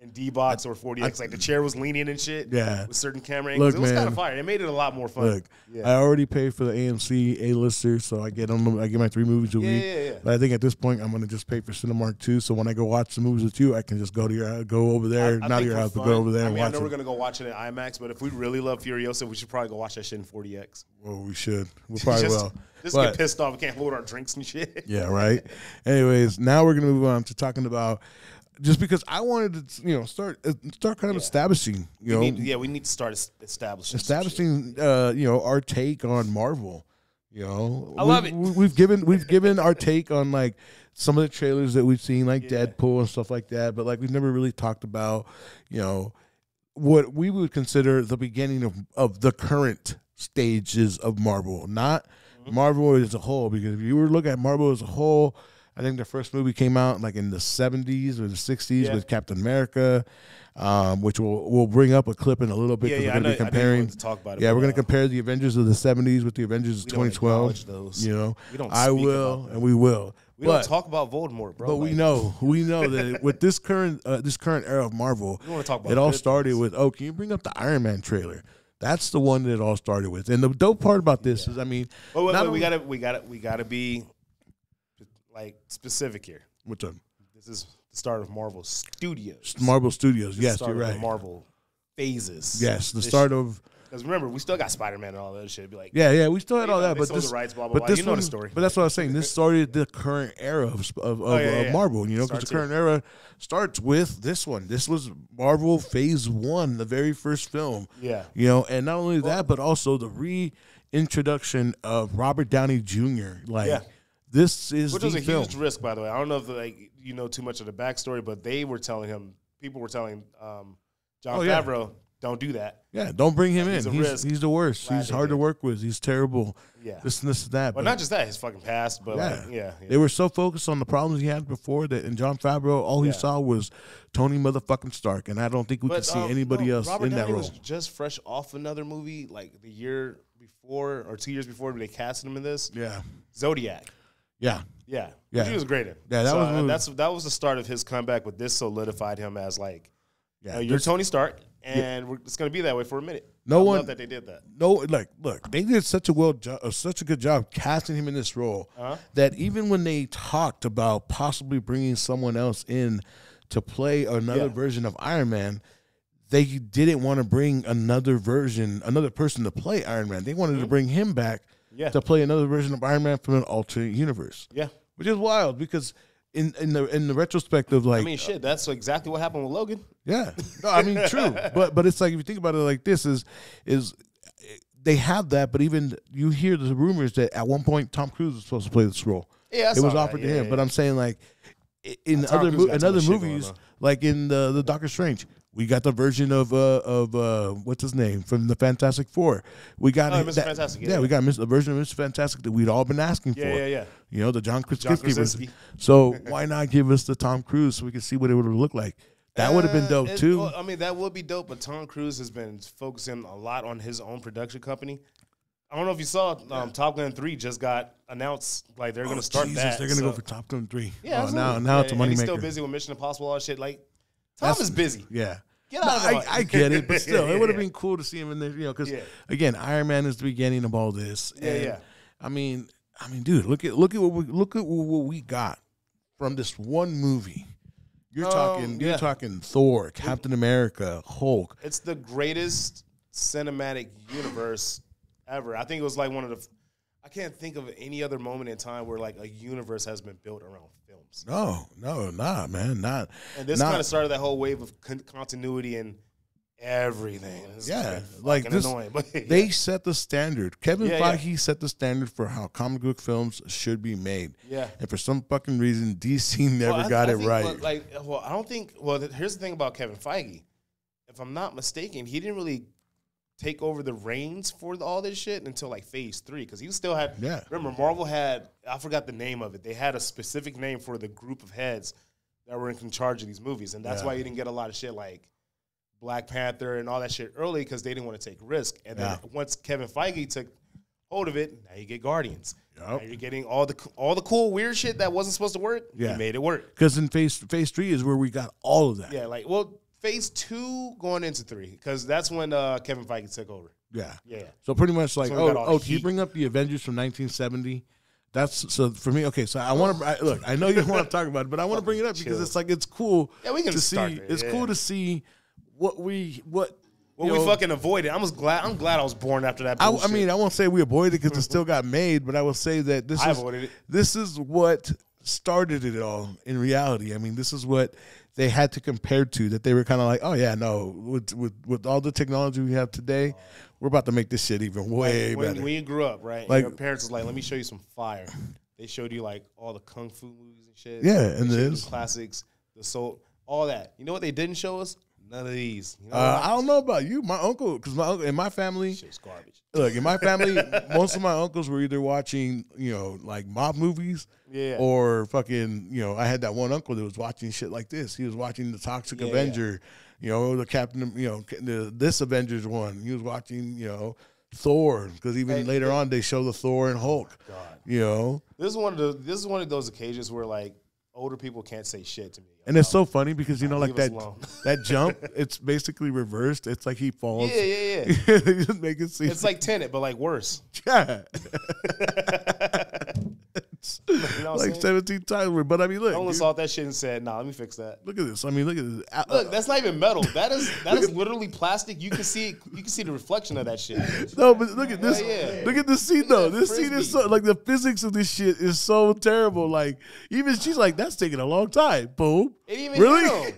in D-Box or forty X. I, like the chair was leaning and shit. Yeah. With certain camera angles. Look, it was kind of fire. It made it a lot more fun. Look, yeah. I already paid for the A M C A-lister, so I get on, I get my three movies a yeah, week. Yeah, yeah. But I think at this point I'm gonna just pay for Cinemark too. So when I go watch the movies with you, I can just go to your go over there, I, I not your house, but go over there. I mean, and watch I know it. We're gonna go watch it at IMAX, but if we really love Furiosa, we should probably go watch that shit in forty X. Well, we should. We probably just, will. Just but, get pissed off. We can't hold our drinks and shit. Yeah, right. Anyways, now we're gonna move on to talking about. Just because I wanted to, you know, start start kind of yeah. establishing, you we know, need, yeah, we need to start establishing, establishing, uh, you know, our take on Marvel. You know, I we, love it. We've given we've given our take on like some of the trailers that we've seen, like yeah. Deadpool and stuff like that. But like we've never really talked about, you know, what we would consider the beginning of of the current stages of Marvel, not mm-hmm. Marvel as a whole. Because if you were to look at Marvel as a whole. I think the first movie came out like in the seventies or the sixties yeah. with Captain America, um, which we'll, we'll bring up a clip in a little bit. Yeah, yeah, we're going to be comparing. To talk about it, yeah, we're going to compare the Avengers of the seventies with the Avengers of twenty twelve. Those. You know, we don't I will and we will. We but, don't talk about Voldemort, bro. But like. we know, we know that with this current uh, this current era of Marvel, we talk about it all started things. with. Oh, can you bring up the Iron Man trailer? That's the one that it all started with. And the dope part about this yeah. is, I mean, oh, wait, wait, wait, we gotta, we gotta, we gotta be like specific here. What's up? This is the start of Marvel Studios. Marvel Studios. This yes, you're right. Marvel phases. Yes, the start of. Because remember, we still got Spider-Man and all that shit. Be like, yeah, yeah, we still had all know, that. But this, the rights, blah, blah, but this, blah. You know one, the story. But that's what I was saying. This started the current era of of, of oh, yeah, uh, yeah. Marvel. You know, because the current here. era starts with this one. This was Marvel Phase One, the very first film. Yeah, you know, and not only well, that, but also the reintroduction of Robert Downey Junior Like, yeah. this is which the was a film. huge risk, by the way. I don't know if like you know too much of the backstory, but they were telling him, people were telling um, John oh, Favreau. Yeah. Don't do that. Yeah, don't bring him he's in. He's, he's the worst. Glad he's hard did. to work with. He's terrible. Yeah. This and this and that. Well, but not just that. His fucking past, but yeah. Like, yeah, yeah. They were so focused on the problems he had before that, and Jon Favreau, all yeah. he saw was Tony motherfucking Stark, and I don't think we but, can see um, anybody no, else Robert in Downey that role. Was just fresh off another movie, like the year before or two years before when they casted him in this. Yeah. Zodiac. Yeah. Yeah. Yeah. He was great in. Yeah, that so, was uh, that's that was the start of his comeback, but this solidified him as like, yeah, you know, you're Tony Stark. And yeah. we're, it's going to be that way for a minute. No I one love that they did that. No, like, look, they did such a well, uh, such a good job casting him in this role uh-huh. that even when they talked about possibly bringing someone else in to play another yeah. version of Iron Man, they didn't want to bring another version, another person to play Iron Man. They wanted mm-hmm. to bring him back yeah. to play another version of Iron Man from an alternate universe. Yeah, which is wild because. In in the in the retrospective, like I mean, shit, that's exactly what happened with Logan. Yeah, no, I mean, true, but but it's like if you think about it, like this is is they have that, but even you hear the rumors that at one point Tom Cruise was supposed to play this role. Yeah, it was offered that. to yeah, him, yeah. but I'm saying like in now, other in other movies, like in the the Doctor Strange. We got the version of uh, of uh, what's his name from the Fantastic Four. We got oh, Mister That, Fantastic. Yeah, yeah, we got a version of Mister Fantastic that we'd all been asking yeah, for. Yeah, yeah, You know the John Krasinski version. So why not give us the Tom Cruise so we can see what it would look like? That uh, would have been dope it, too. Well, I mean, that would be dope. But Tom Cruise has been focusing a lot on his own production company. I don't know if you saw um, yeah. Top Gun three just got announced. Like they're oh, going to start Jesus, that. They're going to so. go for Top Gun three. Yeah, oh, now now yeah, it's a moneymaker. And he's still busy with Mission Impossible, all that shit. Like. Tom That's, is busy. Yeah. Get out no, of I, I get it, but still, yeah, yeah, it would have yeah. been cool to see him in there, you know, because, yeah. again, Iron Man is the beginning of all this. Yeah, and, yeah. I mean, I mean, dude, look at look at what we look at what we got from this one movie. You're um, talking you're yeah. talking Thor, Captain America, Hulk. It's the greatest cinematic universe ever. I think it was like one of the I can't think of any other moment in time where like a universe has been built around films. No, no, nah, man, not. And this kind of started that whole wave of con continuity and everything. It's yeah, like, like this, annoying, but yeah. they set the standard. Kevin yeah, Feige yeah. set the standard for how comic book films should be made. Yeah, and for some fucking reason, D C never well, I, got I it think, right. Well, like, well, I don't think. Well, here's the thing about Kevin Feige. If I'm not mistaken, he didn't really. Take over the reins for the, all this shit until like phase three because he still had. Yeah. Remember, Marvel had I forgot the name of it. They had a specific name for the group of heads that were in charge of these movies, and that's yeah. why you didn't get a lot of shit like Black Panther and all that shit early because they didn't want to take risk. And yeah. then once Kevin Feige took hold of it, now you get Guardians. Yep. Now you're getting all the all the cool weird shit that wasn't supposed to work. Yeah, he made it work because in phase phase three is where we got all of that. Yeah, like well. Phase two going into three, because that's when uh, Kevin Feige took over. Yeah. Yeah. So pretty much like, so oh, oh, can you bring up the Avengers from nineteen seventy? That's, so for me, okay, so I want to, look, I know you want to talk about it, but I want to bring it up because chill. It's like, it's cool yeah, we can to start see, it. it's yeah. cool to see what we, what. Well, we know, fucking avoided. I'm glad. I'm glad I was born after that. I, I mean, I won't say we avoided it because it still got made, but I will say that this I is, avoided it. This is what started it all in reality. I mean, this is what. They had to compare to that they were kind of like, oh, yeah, no, with, with, with all the technology we have today, we're about to make this shit even way like when, better. When you grew up, right, like, your parents was like, let me show you some fire. They showed you, like, all the kung fu movies and shit. Yeah, and the classics, the soul, all that. You know what they didn't show us? None of these. You know uh, I don't know about you. My uncle, because my uncle, in my family, shit's garbage. Look, in my family, most of my uncles were either watching, you know, like mob movies, yeah, or fucking, you know, I had that one uncle that was watching shit like this. He was watching the Toxic yeah, Avenger, yeah. you know, the Captain, you know, the, this Avengers one. He was watching, you know, Thor because even hey, later yeah. on they show the Thor and Hulk. Oh God. You know, this is one of the this is one of those occasions where like. older people can't say shit to me. And it's so funny because, you know, like that that jump, it's basically reversed. It's like he falls. Yeah, yeah, yeah. They just make it seem. It's like Tenet, but like worse. Yeah. You know like saying? seventeen times, but I mean, look. Nolan saw that shit and said, "Nah, let me fix that." Look at this. I mean, look at this. Uh, look, that's not even metal. That is that is literally plastic. You can see, you can see the reflection of that shit. No, but look at this. Yeah, yeah. Look at this scene look though. This frisbee. Scene is so like the physics of this shit is so terrible. Like even she's like, "That's taking a long time." Boom. It even really.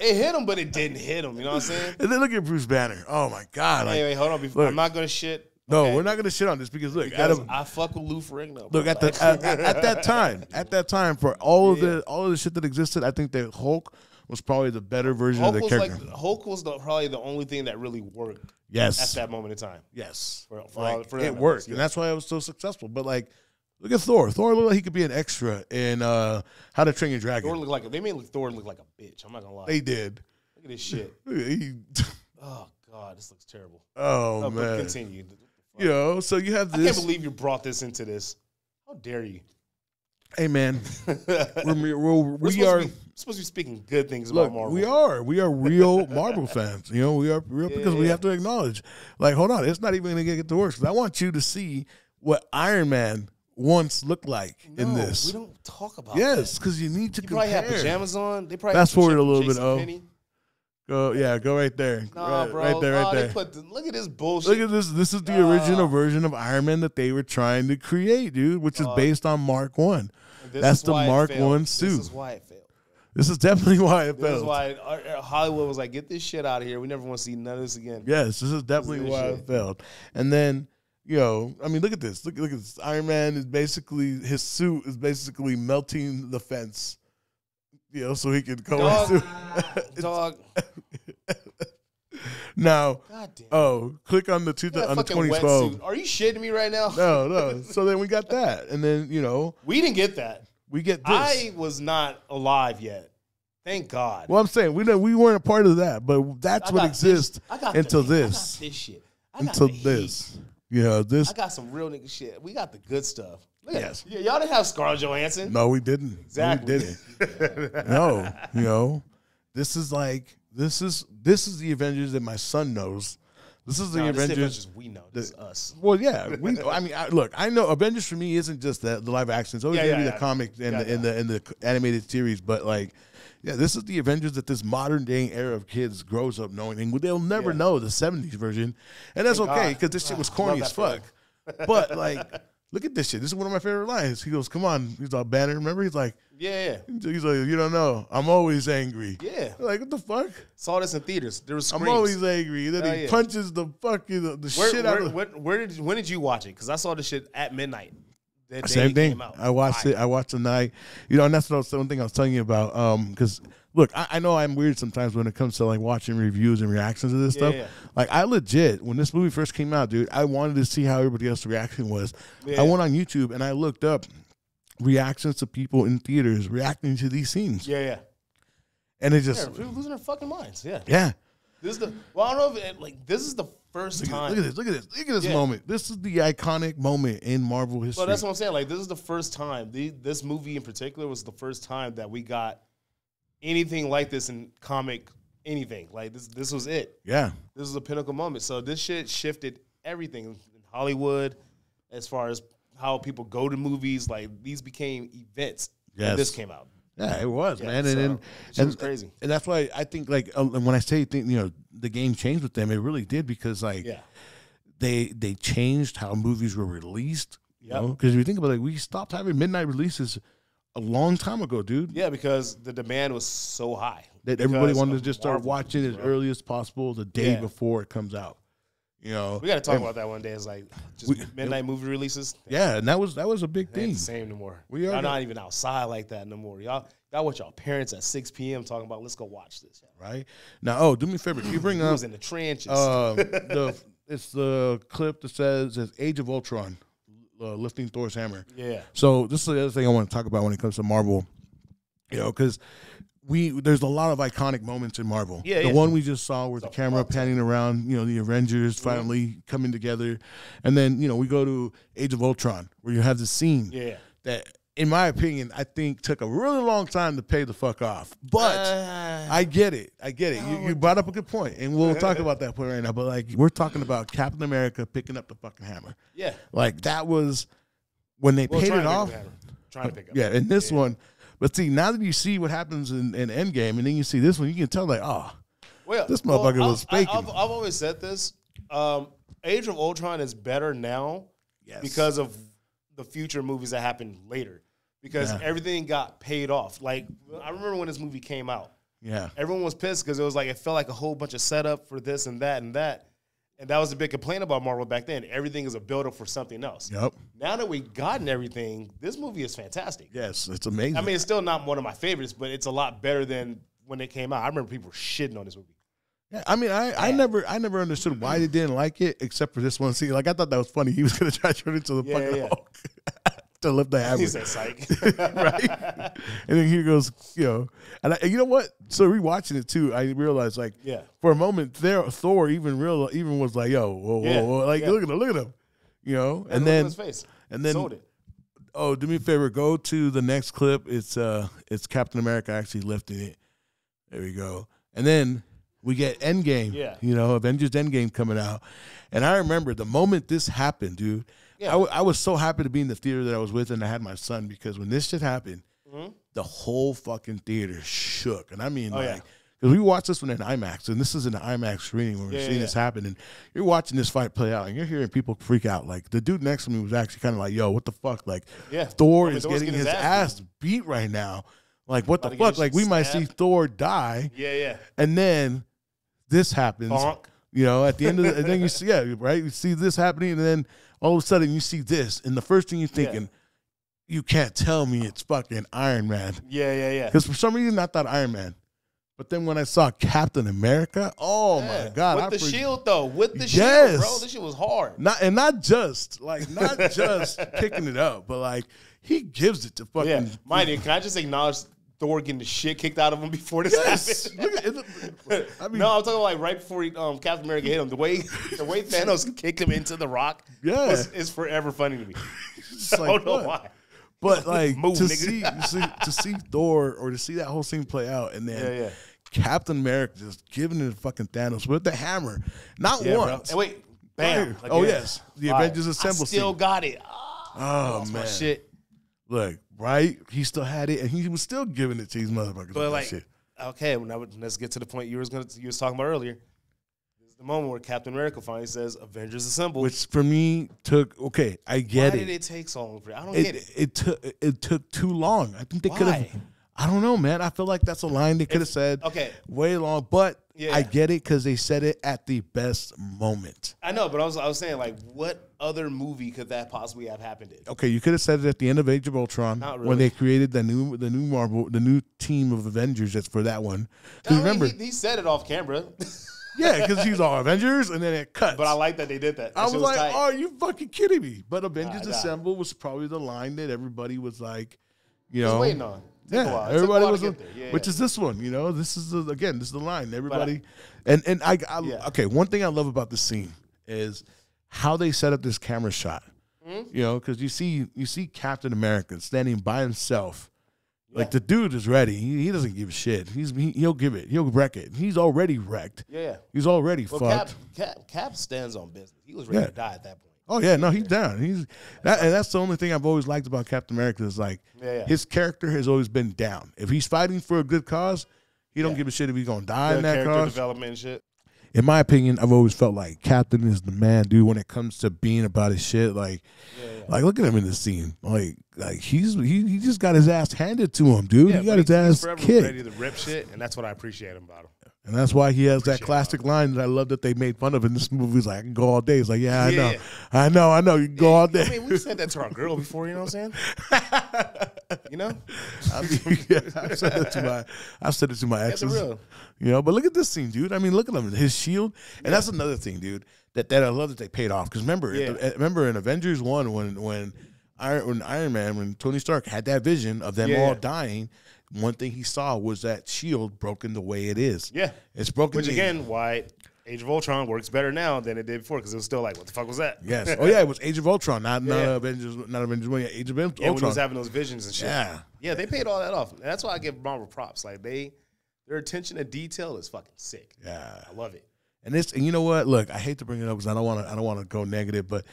It hit him, but it didn't hit him. You know what I'm saying? And then look at Bruce Banner. Oh my god. Anyway, like, hold on. Before, I'm not gonna shit. No, okay. We're not gonna shit on this because look, because Adam, I fuck with Lou Ferrigno. Look at the at, at that time, at that time for all of yeah. the all of the shit that existed, I think that Hulk was probably the better version Hulk of the character. Like, Hulk was the, probably the only thing that really worked. Yes, at that moment in time. Yes, for, for, like, all, for it that worked, yeah. and that's why it was so successful. But like, look at Thor. Thor looked like he could be an extra in uh, How to Train Your Dragon. Thor looked like they made Thor look like a bitch. I'm not gonna lie. They did. Look at this shit. he, oh god, this looks terrible. Oh no, man, continue. You know, so you have this. I can't believe you brought this into this. How dare you? Hey, man. we're, we're, we're, we're supposed, we are, to be, supposed to be speaking good things look, about Marvel. We are. We are real Marvel fans. You know, we are real yeah, because yeah. we have to acknowledge. Like, hold on. It's not even going to get to worse. Because I want you to see what Iron Man once looked like no, in this. We don't talk about yes, that. Yes, because you need to you compare. They probably have pajamas on. They probably Fast forward a little Jason bit, oh. Penny. Go yeah, go right there. Nah, right, bro. right there, right nah, there. They put the, look at this bullshit. Look at this. This is the nah. original version of Iron Man that they were trying to create, dude, which is uh, based on Mark One. That's the Mark One suit. This is why it failed. This is definitely why it failed. This is why Hollywood was like, "Get this shit out of here. We never want to see none of this again." Yes, this is definitely this is why shit. it failed. And then, you know, I mean, look at this. Look, look at this. Iron Man is basically his suit is basically melting the fence. You know, so he can come dog. Through. Dog. Now, God damn. oh, click on the two th on the twenty twelve. Are you shitting me right now? No, no. So then we got that, and then you know we didn't get that. We get this. I was not alive yet. Thank God. Well, I'm saying we we weren't a part of that, but that's I what exists until this. I got this shit. I got until this. Yeah, you know, this. I got some real nigga shit. We got the good stuff. Yes. Yeah, y'all didn't have Scarlett Johansson. No, we didn't. Exactly. We didn't. No, you know, this is like this is this is the Avengers that my son knows. This is the no, Avengers. This Avengers we know. This that, is us. Well, yeah, we. Know. I mean, I, look, I know Avengers for me isn't just the, the live action. It's always yeah, gonna yeah, be yeah, the comic yeah, and, yeah, the, and yeah. the and the animated series, but like, yeah, this is the Avengers that this modern day era of kids grows up knowing, and they'll never yeah. know the seventies version, and that's Thank okay because this shit was corny as fuck. But like. Look at this shit. This is one of my favorite lines. He goes, "Come on." He's like, "Banner." Remember? He's like, "Yeah." He's like, "You don't know. I'm always angry." Yeah. They're like, what the fuck? Saw this in theaters. There was screams. I'm always angry. And then oh, he yeah. punches the fucking the, the where, shit where, out of. Where, where did? When did you watch it? Because I saw this shit at midnight. That Same day thing. I watched right. it. I watched the night. You know, and that's what I was, one thing I was telling you about. Um, because. Look, I, I know I'm weird sometimes when it comes to like watching reviews and reactions to this yeah, stuff. Yeah. Like I legit, when this movie first came out, dude, I wanted to see how everybody else's reaction was. Yeah. I went on YouTube and I looked up reactions to people in theaters reacting to these scenes. Yeah, yeah. And it just yeah, we're losing our fucking minds. Yeah. Yeah. This is the well, I don't know if it, like this is the first look time. At, look at this, look at this, look at this yeah. moment. This is the iconic moment in Marvel history. Well, that's what I'm saying. Like this is the first time. The, this movie in particular was the first time that we got anything like this in comic, anything like this, this was it. Yeah, this was a pinnacle moment. So this shit shifted everything in Hollywood, as far as how people go to movies. Like these became events. Yeah, this came out. Yeah, it was yeah, man, so and and, it was and crazy. And that's why I think like uh, when I say think, you know, the game changed with them, it really did because like yeah. they they changed how movies were released. Yeah, because if you think about it, like, we stopped having midnight releases a long time ago, dude. Yeah, because the demand was so high. That everybody wanted to just start Marvel watching movies, as bro. early as possible the day yeah. before it comes out. You know, we got to talk and about that one day. It's like just we, midnight it, movie releases. Yeah, and that was that was a big thing. The same no more. We are not even outside like that no more. Y'all, y'all watch y'all parents at six P M talking about let's go watch this. Right now, oh, do me a favor. You bring up. It was in the trenches. Uh, the it's the clip that says it's Age of Ultron. Uh, lifting Thor's hammer. Yeah. So this is the other thing I want to talk about when it comes to Marvel, you know, because we there's a lot of iconic moments in Marvel. Yeah. The yeah. one we just saw with so, the camera panning around, you know, the Avengers finally yeah. coming together, and then you know we go to Age of Ultron where you have the scene. Yeah. That in my opinion, I think took a really long time to pay the fuck off. But uh, I get it. I get it. You, you brought up a good point, and we'll talk about that point right now. But, like, we're talking about Captain America picking up the fucking hammer. Yeah. Like, that was when they well, paid it off. Trying to pick up. Yeah, and this yeah. one. But, see, now that you see what happens in, in Endgame, and then you see this one, you can tell, like, oh, well, this motherfucker well, was faking. I've, I've always said this. Um, Age of Ultron is better now yes. because of the future movies that happened later. Because yeah. everything got paid off. Like, I remember when this movie came out. Yeah. Everyone was pissed because it was like, it felt like a whole bunch of setup for this and that and that. And that was a big complaint about Marvel back then. Everything is a build-up for something else. Yep. Now that we've gotten everything, this movie is fantastic. Yes, it's amazing. I mean, it's still not one of my favorites, but it's a lot better than when it came out. I remember people shitting on this movie. Yeah, I mean, I, I never I never understood why they didn't like it, except for this one scene. Like, I thought that was funny. He was going to try to turn into the yeah, fucking yeah. Hulk. To lift the hammer. He said, psych. Right? And then he goes, you know, and, I, and you know what? So rewatching it too, I realized, like, yeah. for a moment there, Thor even real even was like, yo, whoa, yeah. whoa, whoa. Like, yeah. look at him, look at him, you know. And, and then, look at his face. And then, sold it. Oh, do me a favor, go to the next clip. It's uh, it's Captain America actually lifting it. There we go. And then we get Endgame. Yeah. You know, Avengers Endgame coming out, and I remember the moment this happened, dude. Yeah. I, w I was so happy to be in the theater that I was with, and I had my son, because when this shit happened, mm-hmm. the whole fucking theater shook. And I mean, oh, like, because yeah. we watched this one in IMAX, and this is an IMAX screening where we're yeah, seeing yeah. this happen, and you're watching this fight play out, and you're hearing people freak out. Like, the dude next to me was actually kind of like, yo, what the fuck? Like, yeah. Thor I mean, is getting, getting his ass, ass beat right now. Like, what the fuck? Like, we stabbed. might see Thor die. Yeah, yeah. And then this happens. Bonk. You know, at the end of the, and then you see, yeah, right? You see this happening, and then all of a sudden you see this, and the first thing you're thinking, yeah. you can't tell me it's fucking Iron Man. Yeah, yeah, yeah. Because for some reason I thought Iron Man. But then when I saw Captain America, oh yeah. my God. With I the forget. shield, though. With the yes. shield, bro. This shit was hard. Not, and not just, like, not just picking it up, but, like, he gives it to fucking. Yeah. Mind you, can I just acknowledge Thor getting the shit kicked out of him before this yes. happened. I mean, no, I'm talking like right before he, um, Captain America hit him. The way the way Thanos kicked him into the rock yeah. is, is forever funny to me. Like, I don't know what? why. But like Move, to, see, see, to see Thor or to see that whole scene play out, and then yeah, yeah. Captain America just giving it to fucking Thanos with the hammer. Not yeah, once. And wait, bam. Like, oh, yeah. yes. The All Avengers right. Assemble I still scene. got it. Oh, oh man. My shit. Look. Right, he still had it, and he was still giving it to these motherfuckers. But like, shit. okay, well, now, let's get to the point you was gonna you was talking about earlier. This is the moment where Captain America finally says, "Avengers Assemble," which for me took okay. I get Why it. Why did it take so long? For I don't it, get it. It took it took too long. I think they could have. I don't know, man. I feel like that's a line they could have said. Okay, way long, but yeah. I get it because they said it at the best moment. I know, but I was I was saying, like, what other movie could that possibly have happened in? Okay, you could have said it at the end of Age of Ultron, really. when they created the new the new Marvel the new team of Avengers. That's for that one. No, remember, he, he said it off camera. Yeah, because he's all Avengers, and then it cuts. But I like that they did that. I was, was like, tight. "Are you fucking kidding me?" But Avengers nah, Assemble nah. was probably the line that everybody was like, you know, waiting on. Yeah, everybody was, on, yeah, which yeah. is this one, you know. This is the, again, this is the line. Everybody, I, and and I, I yeah. okay. One thing I love about this scene is how they set up this camera shot. Mm-hmm. You know, because you see you see Captain America standing by himself, yeah. like the dude is ready. He, he doesn't give a shit. He's he, he'll give it. He'll wreck it. He's already wrecked. Yeah, he's already well, fucked. Cap, Cap, Cap stands on business. He was ready yeah. to die at that point. Oh yeah, no, he's down. He's that, and that's the only thing I've always liked about Captain America is like yeah, yeah. his character has always been down. If he's fighting for a good cause, he don't yeah. give a shit if he's gonna die good in that character cause. Development and shit. In my opinion, I've always felt like Captain is the man, dude. When it comes to being about his shit, like, yeah, yeah. like look at him in this scene, like, like he's he, he just got his ass handed to him, dude. Yeah, he got his ass kicked. Ready to rip shit, and that's what I appreciate about him. And that's why he has Appreciate that classic it. line that I love that they made fun of in this movie. He's like, I can go all day. He's like, yeah, I yeah. know. I know, I know. You can go yeah, all day. I mean, we said that to our girl before, you know what I'm saying? You know? I mean, yeah, I've said it to my, I've said it to my exes. That's real. You know, but look at this scene, dude. I mean, look at him. His shield. And yeah. that's another thing, dude, that, that I love that they paid off. Because remember, yeah. the, remember in Avengers one, when, when, Iron, when Iron Man, when Tony Stark had that vision of them yeah. all dying, one thing he saw was that shield broken the way it is. Yeah. It's broken. Which, again, why Age of Ultron works better now than it did before because it was still like, what the fuck was that? Yes. Oh, yeah, it was Age of Ultron, not, yeah, not yeah. Avengers, not Avengers one, yeah, Age of Ultron. Yeah, when he was having those visions and shit. Yeah. Yeah, they paid all that off. And that's why I give Marvel props. Like, they, their attention to detail is fucking sick. Yeah. I love it. And this, and you know what? Look, I hate to bring it up because I don't want to, I don't want to go negative, but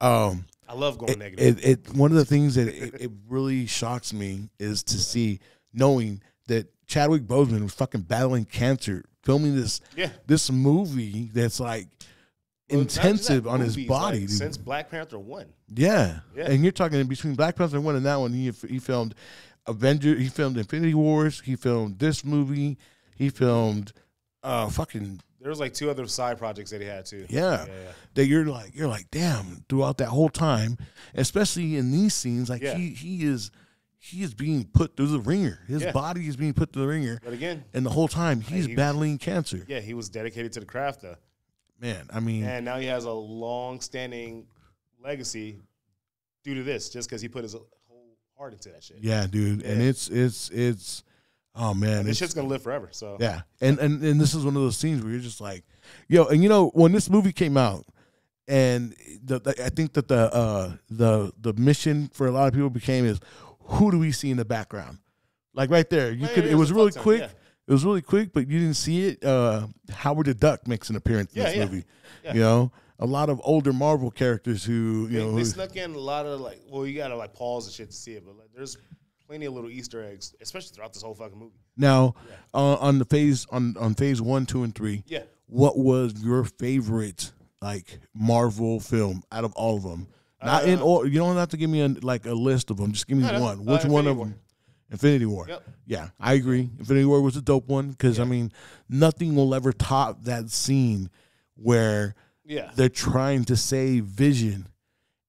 um, I love going it, negative. It, it, one of the things that it, it really shocks me is to see, knowing that Chadwick Boseman was fucking battling cancer, filming this yeah. this movie that's like well, intensive on his body. Like, since Black Panther one. Yeah. yeah, and you're talking in between Black Panther one and that one, he he filmed Avengers, he filmed Infinity Wars, he filmed this movie, he filmed uh, fucking. There was like two other side projects that he had too. Yeah. yeah, yeah. That you're like, you're like, damn, throughout that whole time, especially in these scenes, like yeah. he he is he is being put through the ringer. His yeah. body is being put through the ringer. But again, and the whole time he's he, battling cancer. Yeah, he was dedicated to the craft though. Man, I mean, and now he has a long standing legacy due to this, just because he put his whole heart into that shit. Yeah, dude. Yeah. And it's it's it's oh, man. And this shit's going to live forever. So yeah. And, and and this is one of those scenes where you're just like, yo, and you know, when this movie came out, and the, the, I think that the, uh, the the mission for a lot of people became is, who do we see in the background? Like right there. you yeah, could. Yeah, it was, was really quick. Time, yeah. It was really quick, but you didn't see it. Uh, Howard the Duck makes an appearance in yeah, this yeah. movie. Yeah. You know, a lot of older Marvel characters who, you they, know. They snuck in a lot of like, well, you got to like pause and shit to see it, but like there's plenty of little Easter eggs, especially throughout this whole fucking movie. Now, yeah. uh, on the phase on on phase one, two, and three, yeah. What was your favorite like Marvel film out of all of them? Not uh, in order. You don't have to give me a, like a list of them. Just give me no, one. No, Which uh, one Infinity of War. them? Infinity War. Yep. Yeah, I agree. Infinity War was a dope one because yeah. I mean, nothing will ever top that scene where yeah. they're trying to save Vision.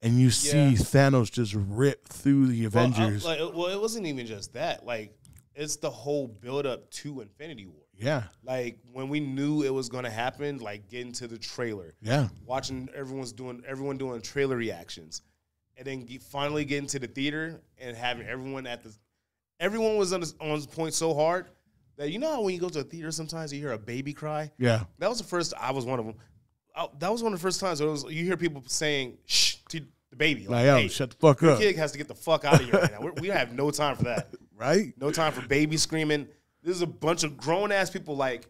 And you see yeah. Thanos just rip through the Avengers. Well, I, like, well, it wasn't even just that. Like, it's the whole build-up to Infinity War. Yeah. Like, when we knew it was going to happen, like, getting to the trailer. Yeah. Watching everyone's doing, everyone doing trailer reactions. And then get, finally getting to the theater and having everyone at the – everyone was on, this, on point so hard that, you know how when you go to a theater sometimes you hear a baby cry? Yeah. That was the first – I was one of them. I, that was one of the first times where it was, you hear people saying, shh, to baby, like, like yo, hey, shut the fuck up. Your kid has to get the fuck out of here right now. We're, we have no time for that, right? No time for baby screaming. This is a bunch of grown ass people. Like,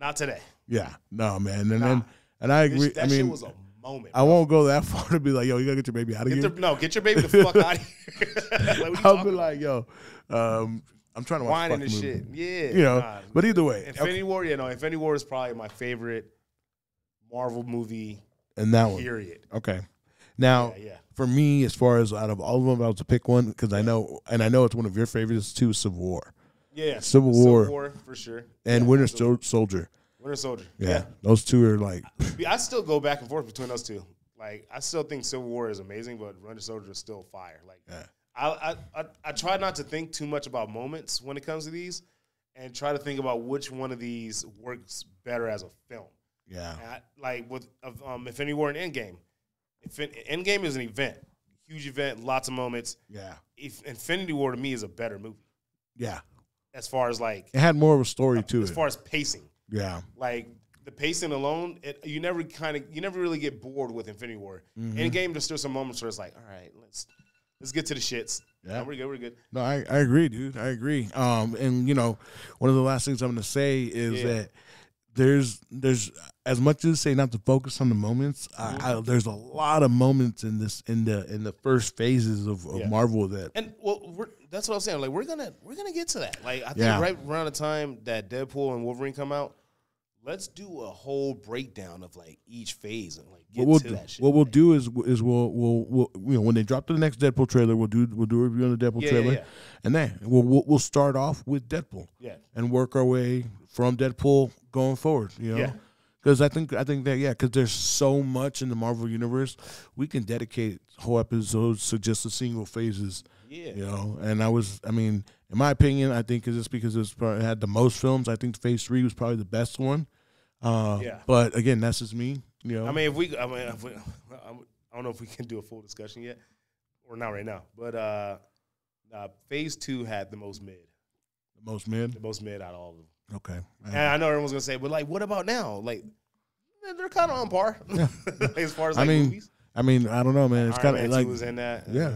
not today. Yeah, no, man. And nah. and, and I agree. This, that I mean, shit was a moment. I bro. won't go that far to be like, yo, you gotta get your baby out of get here. The, no, get your baby the fuck out of here. Like, I'll be about? like, yo, um, I'm trying to watch whining and shit. Yeah, you know. Nah, but either way, Infinity okay. War. You know, Infinity War is probably my favorite Marvel movie. And that one. Period. Okay. Now, yeah, yeah. for me, as far as out of all of them, if I was to pick one, because I know, and I know it's one of your favorites too, Civil War. Yeah, Civil War, Civil War for sure. And yeah, Winter Soldier. Soldier. Winter Soldier. Yeah. yeah, those two are like. I still go back and forth between those two. Like, I still think Civil War is amazing, but Winter Soldier is still fire. Like, yeah. I, I, I, I try not to think too much about moments when it comes to these, and try to think about which one of these works better as a film. Yeah. I, like with um, Infinity War and Endgame. Endgame is an event, huge event, lots of moments. Yeah. If Infinity War to me is a better movie. Yeah. As far as like, it had more of a story uh, to as it. As far as pacing. Yeah. Like the pacing alone, it, you never kind of you never really get bored with Infinity War. Mm-hmm. Endgame, there's still some moments where it's like, all right, let's let's get to the shits. Yeah, no, we're good. We're good. No, I I agree, dude. I agree. Um, and you know, one of the last things I'm gonna say is yeah. that. There's, there's as much as say not to focus on the moments. I, I, there's a lot of moments in this, in the, in the first phases of, of yeah. Marvel that, and well, we're, that's what I'm saying. Like we're gonna, we're gonna get to that. Like I think yeah. right around the time that Deadpool and Wolverine come out, let's do a whole breakdown of like each phase and like get we'll to do, that shit. What we'll like. do is, is we'll, we'll, we'll, you know, when they drop to the next Deadpool trailer, we'll do, we'll do a review on the Deadpool yeah, trailer, yeah, yeah. and then we'll, we'll, we'll start off with Deadpool, yeah, and work our way from Deadpool going forward, you know, because yeah. I think I think that yeah, because there's so much in the Marvel universe, we can dedicate whole episodes to just the single phases, yeah, you know. And I was, I mean, in my opinion, I think is just because it's probably had the most films. I think Phase Three was probably the best one. Uh, yeah. But again, that's just me, you know. I mean, if we, I mean, if we, I don't know if we can do a full discussion yet, or not right now. But uh, uh, Phase Two had the most mid, the most mid, the most mid out of all of them. Okay. And I know everyone's going to say, but, like, what about now? Like, And they're kind of on par as far as like I mean, movies. I mean, I don't know, man. It's kind of like two was in that. Yeah,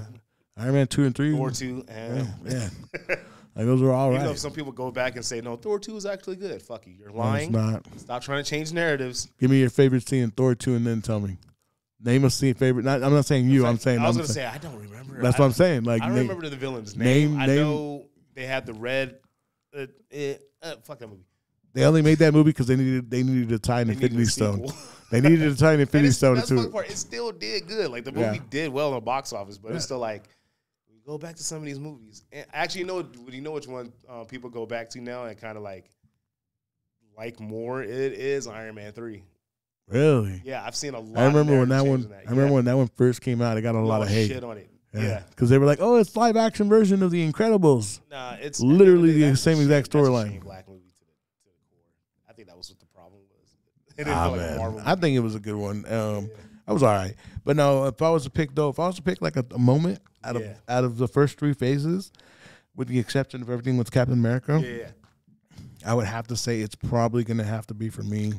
Iron Man two and three. Thor two and yeah, yeah. Like those were all right. You know, some people go back and say, "No, Thor two is actually good." Fuck you, you're lying. No, it's not. Stop trying to change narratives. Give me your favorite scene in Thor two, and then tell me. Name a scene favorite. Not, I'm not saying you. I'm saying I was I'm gonna say, say I don't remember. That's I, what I'm saying. Like I don't name, remember the villain's name. name I know name. They had the red. Uh, uh, fuck that movie. They only made that movie because they needed they needed to tie an Infinity Stone. They needed to tie an Infinity Stone into it. Part. It still did good. Like the movie yeah. did well in the box office, but yeah. it's still like we go back to some of these movies. And actually, you know, you know which one uh, people go back to now and kind of like like more. It is Iron Man three. Really? Yeah, I've seen a lot. I remember of when that one. That. I yeah. remember when that one first came out. It got a, a lot of hate. Shit on it. Yeah, because yeah. they were like, "Oh, it's live action version of The Incredibles." Nah, it's literally the same exact storyline. Black movie. I think that was what the problem was. It didn't ah, feel like Marvel. I think it was a good one. Um, yeah. I was all right, but no. If I was to pick though, if I was to pick like a, a moment out yeah. of out of the first three phases, with the exception of everything with Captain America, yeah, I would have to say it's probably going to have to be for me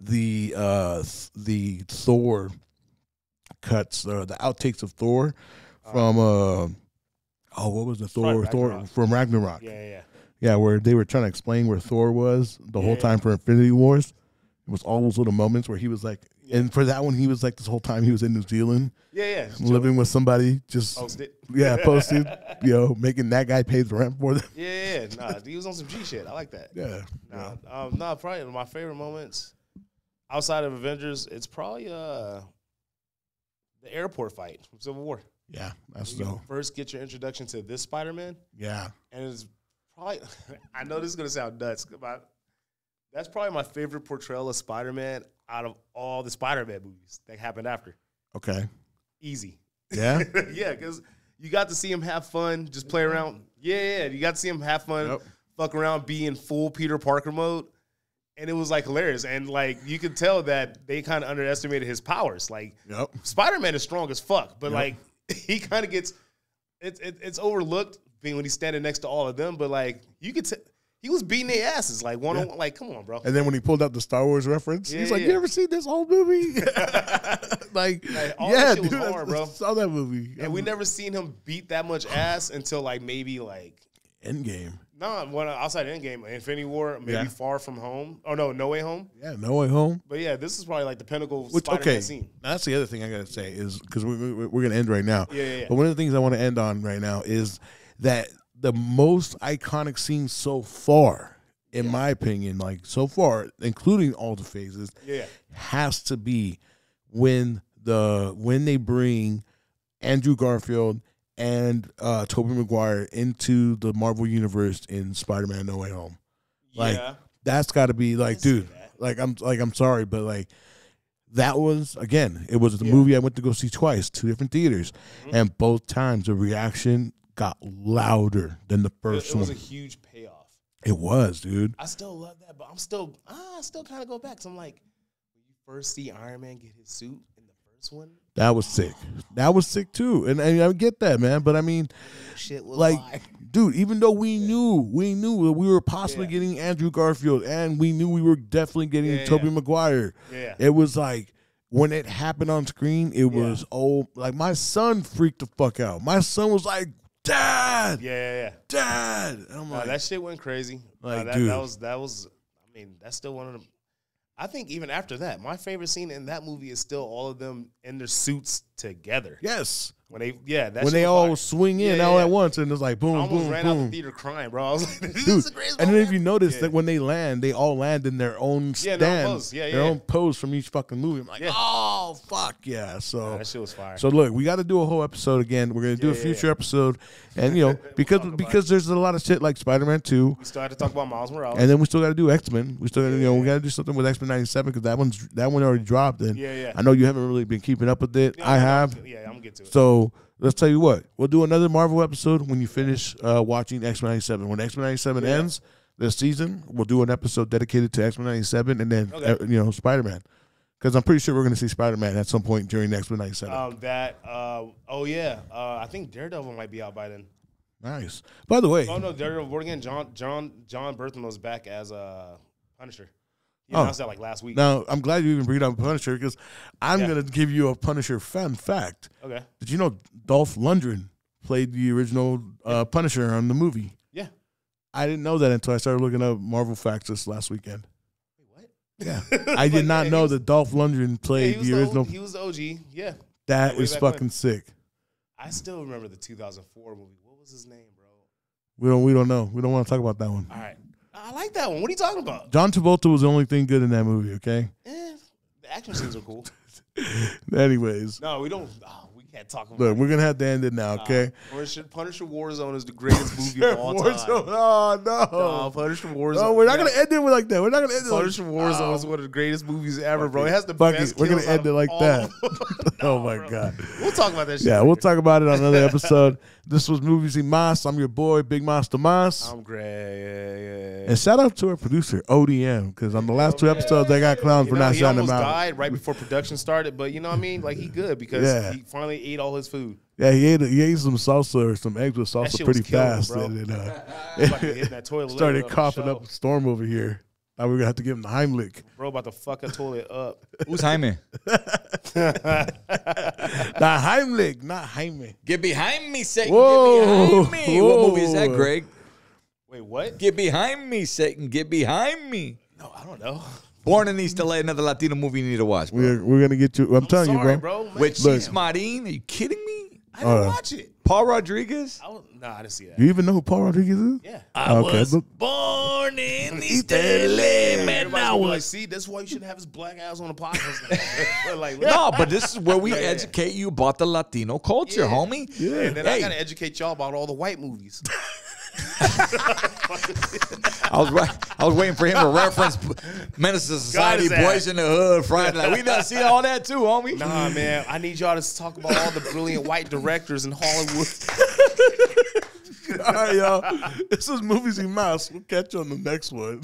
the uh, the Thor cuts or uh, the outtakes of Thor from uh, oh what was the Thor Thor from Ragnarok? Yeah, yeah. Yeah, where they were trying to explain where Thor was the yeah. whole time for Infinity Wars. It was all those little moments where he was like, yeah. and for that one, he was like this whole time he was in New Zealand. Yeah, yeah. Living with somebody, just. Posted. Yeah, posted, you know, making that guy pay the rent for them. Yeah, yeah, nah, he was on some G shit. I like that. Yeah. Nah, yeah. Um, nah probably my favorite moments outside of Avengers, it's probably uh, the airport fight from Civil War. Yeah, that's when dope. You first get your introduction to this Spider-Man. Yeah. And it's. I know this is gonna sound nuts, but that's probably my favorite portrayal of Spider-Man out of all the Spider-Man movies that happened after. Okay, easy. Yeah, yeah, because you got to see him have fun, just play around. Yeah, yeah, you got to see him have fun, yep. fuck around, be in full Peter Parker mode, and it was like hilarious. And like you could tell that they kind of underestimated his powers. Like yep. Spider-Man is strong as fuck, but yep. like he kind of gets it's it, it's overlooked. Being when he's standing next to all of them, but like you could, t he was beating their asses like one yeah. on one. Like, come on, bro. And then when he pulled out the Star Wars reference, yeah, he's like, yeah. "You ever seen this old movie?" like, like all yeah, that shit was dude, hard, bro. I saw that movie, and we never seen him beat that much ass until like maybe like Endgame. No, nah, outside Endgame, Infinity War, maybe yeah. Far From Home. Oh no, No Way Home. Yeah, No Way Home. But yeah, this is probably like the pinnacle Spider-Man okay. scene. Now, that's the other thing I gotta say is because we, we, we're gonna end right now. Yeah, yeah, yeah. But one of the things I want to end on right now is. That the most iconic scene so far, in yeah. my opinion, like so far, including all the phases, yeah. has to be when the when they bring Andrew Garfield and uh, Tobey Maguire into the Marvel Universe in Spider-Man: No Way Home. Like yeah. that's got to be like, dude. Like I'm like I'm sorry, but like. That was, again, it was the yeah. movie I went to go see twice, two different theaters. Mm-hmm. And both times the reaction got louder than the first one. It was one. a huge payoff. It was, dude. I still love that, but I'm still, I still kind of go back. So I'm like, when you first see Iron Man get his suit in the first one. That was sick. That was sick, too. And, and I get that, man. But, I mean, shit was like, high. dude, even though we yeah. knew, we knew that we were possibly yeah. getting Andrew Garfield and we knew we were definitely getting yeah, Tobey yeah. Maguire. Yeah. It was like, when it happened on screen, it yeah. was, oh, like, my son freaked the fuck out. My son was like, Dad! Yeah, yeah, yeah. Dad! And I'm like, no, that shit went crazy. Like, no, that, dude. that was, that was, I mean, that's still one of them. I think even after that, my favorite scene in that movie is still all of them in their suits together. Yes, when they yeah, that's when they all like, swing in yeah, all yeah. at once and it's like boom, I almost boom, ran boom. out the theater crying, bro. I was like, this Dude. is the greatest. And then if you notice yeah. that when they land, they all land in their own yeah, stand, their, own pose. Yeah, yeah, their yeah. own pose from each fucking movie. I'm like, yeah. oh fuck yeah! So yeah, that shit was fire. So look, we got to do a whole episode again. We're gonna do yeah, a future yeah. episode, and you know because we'll because there's a lot of shit like Spider-Man two. We still have to talk about Miles Morales, and then we still got to do X-Men. We still gotta, yeah, you know yeah. we got to do something with X-Men ninety-seven because that one's that one already dropped, and yeah, yeah. I know you haven't really been keeping up with it. Yeah, I have. Yeah, I'm gonna get to it. So let's tell you what, we'll do another Marvel episode when you finish uh, watching X-Men ninety-seven. When X-Men ninety-seven yeah. ends this season, we'll do an episode dedicated to X-Men ninety-seven and then okay. uh, you know Spider-Man, because I'm pretty sure we're gonna see Spider-Man at some point during X-Men ninety-seven. Um, that uh, oh yeah, uh, I think Daredevil might be out by then. Nice. By the way, oh no, Daredevil. We're getting John John John Berthelot's back as a uh, Punisher. He oh. announced that like last week. Now, I'm glad you even bring up Punisher, because I'm yeah. going to give you a Punisher fun fact. Okay. Did you know Dolph Lundgren played the original uh, Punisher on the movie? Yeah. I didn't know that until I started looking up Marvel facts this last weekend. Wait, what? Yeah. I did like, not yeah, know was, that Dolph Lundgren played yeah, the original. The, he was the O G. Yeah. That is fucking when. sick. I still remember the two thousand four movie. What was his name, bro? We don't, we don't know. We don't want to talk about that one. All right. I like that one. What are you talking about? John Travolta was the only thing good in that movie, okay? Eh, the action scenes are cool. Anyways. No, we don't. Oh, we can't talk about it. Look, we're going to have to end it now, nah. okay? Punisher, Punisher Warzone is the greatest movie of all time. Oh, no. No, Punisher Warzone. No, we're not yeah. going to end it like that. We're not going to end it like that. Punisher Warzone oh. is one of the greatest movies ever, Fuck bro. It has the Fuck best it. We're going to end it like that. no, oh, my bro. God. We'll talk about that shit. Yeah, later. We'll talk about it on another episode. This was Movies in Mas. I'm your boy, Big Monster Mas. I'm Greg. Yeah, yeah, yeah. And shout out to our producer, O D M, because on the last oh, two yeah. episodes, I got clowns you for know, not shouting him out. He almost died right before production started, but you know what I mean? Like, he good because yeah. he finally ate all his food. Yeah, he ate, he ate some salsa or some eggs with salsa pretty fast. Him, and, and, uh, that toilet started up coughing up a storm over here. Now we're going to have to give him the Heimlich. Bro, about to fuck a toilet up. Who's Jaime? Not Heimlich, not Jaime. Get behind me, Satan. Whoa. Get behind me. Whoa. What movie is that, Greg? Wait, what? Get behind me, Satan. Get behind me. No, I don't know. Born in East L A, another Latino movie you need to watch, bro. We're, we're going to get you. I'm, I'm telling sorry, you, bro. bro Which is Marine. Are you kidding me? I didn't uh, watch it. Paul Rodriguez? I don't, nah, I didn't see that. You even know who Paul Rodriguez is? Yeah. I okay. was born in East L A, man. I was. Like, see, that's why you should have his black ass on the podcast. like, no, but this is where we yeah, educate yeah. you about the Latino culture, yeah. homie. Yeah. And then hey. I got to educate y'all about all the white movies. I was I was waiting for him to reference Menace to Society, Boys in the Hood, Friday Night. We done seen all that too, homie. Nah, man. I need y'all to talk about all the brilliant white directors in Hollywood. All right, y'all. This is Movies in Mouse. We'll catch you on the next one.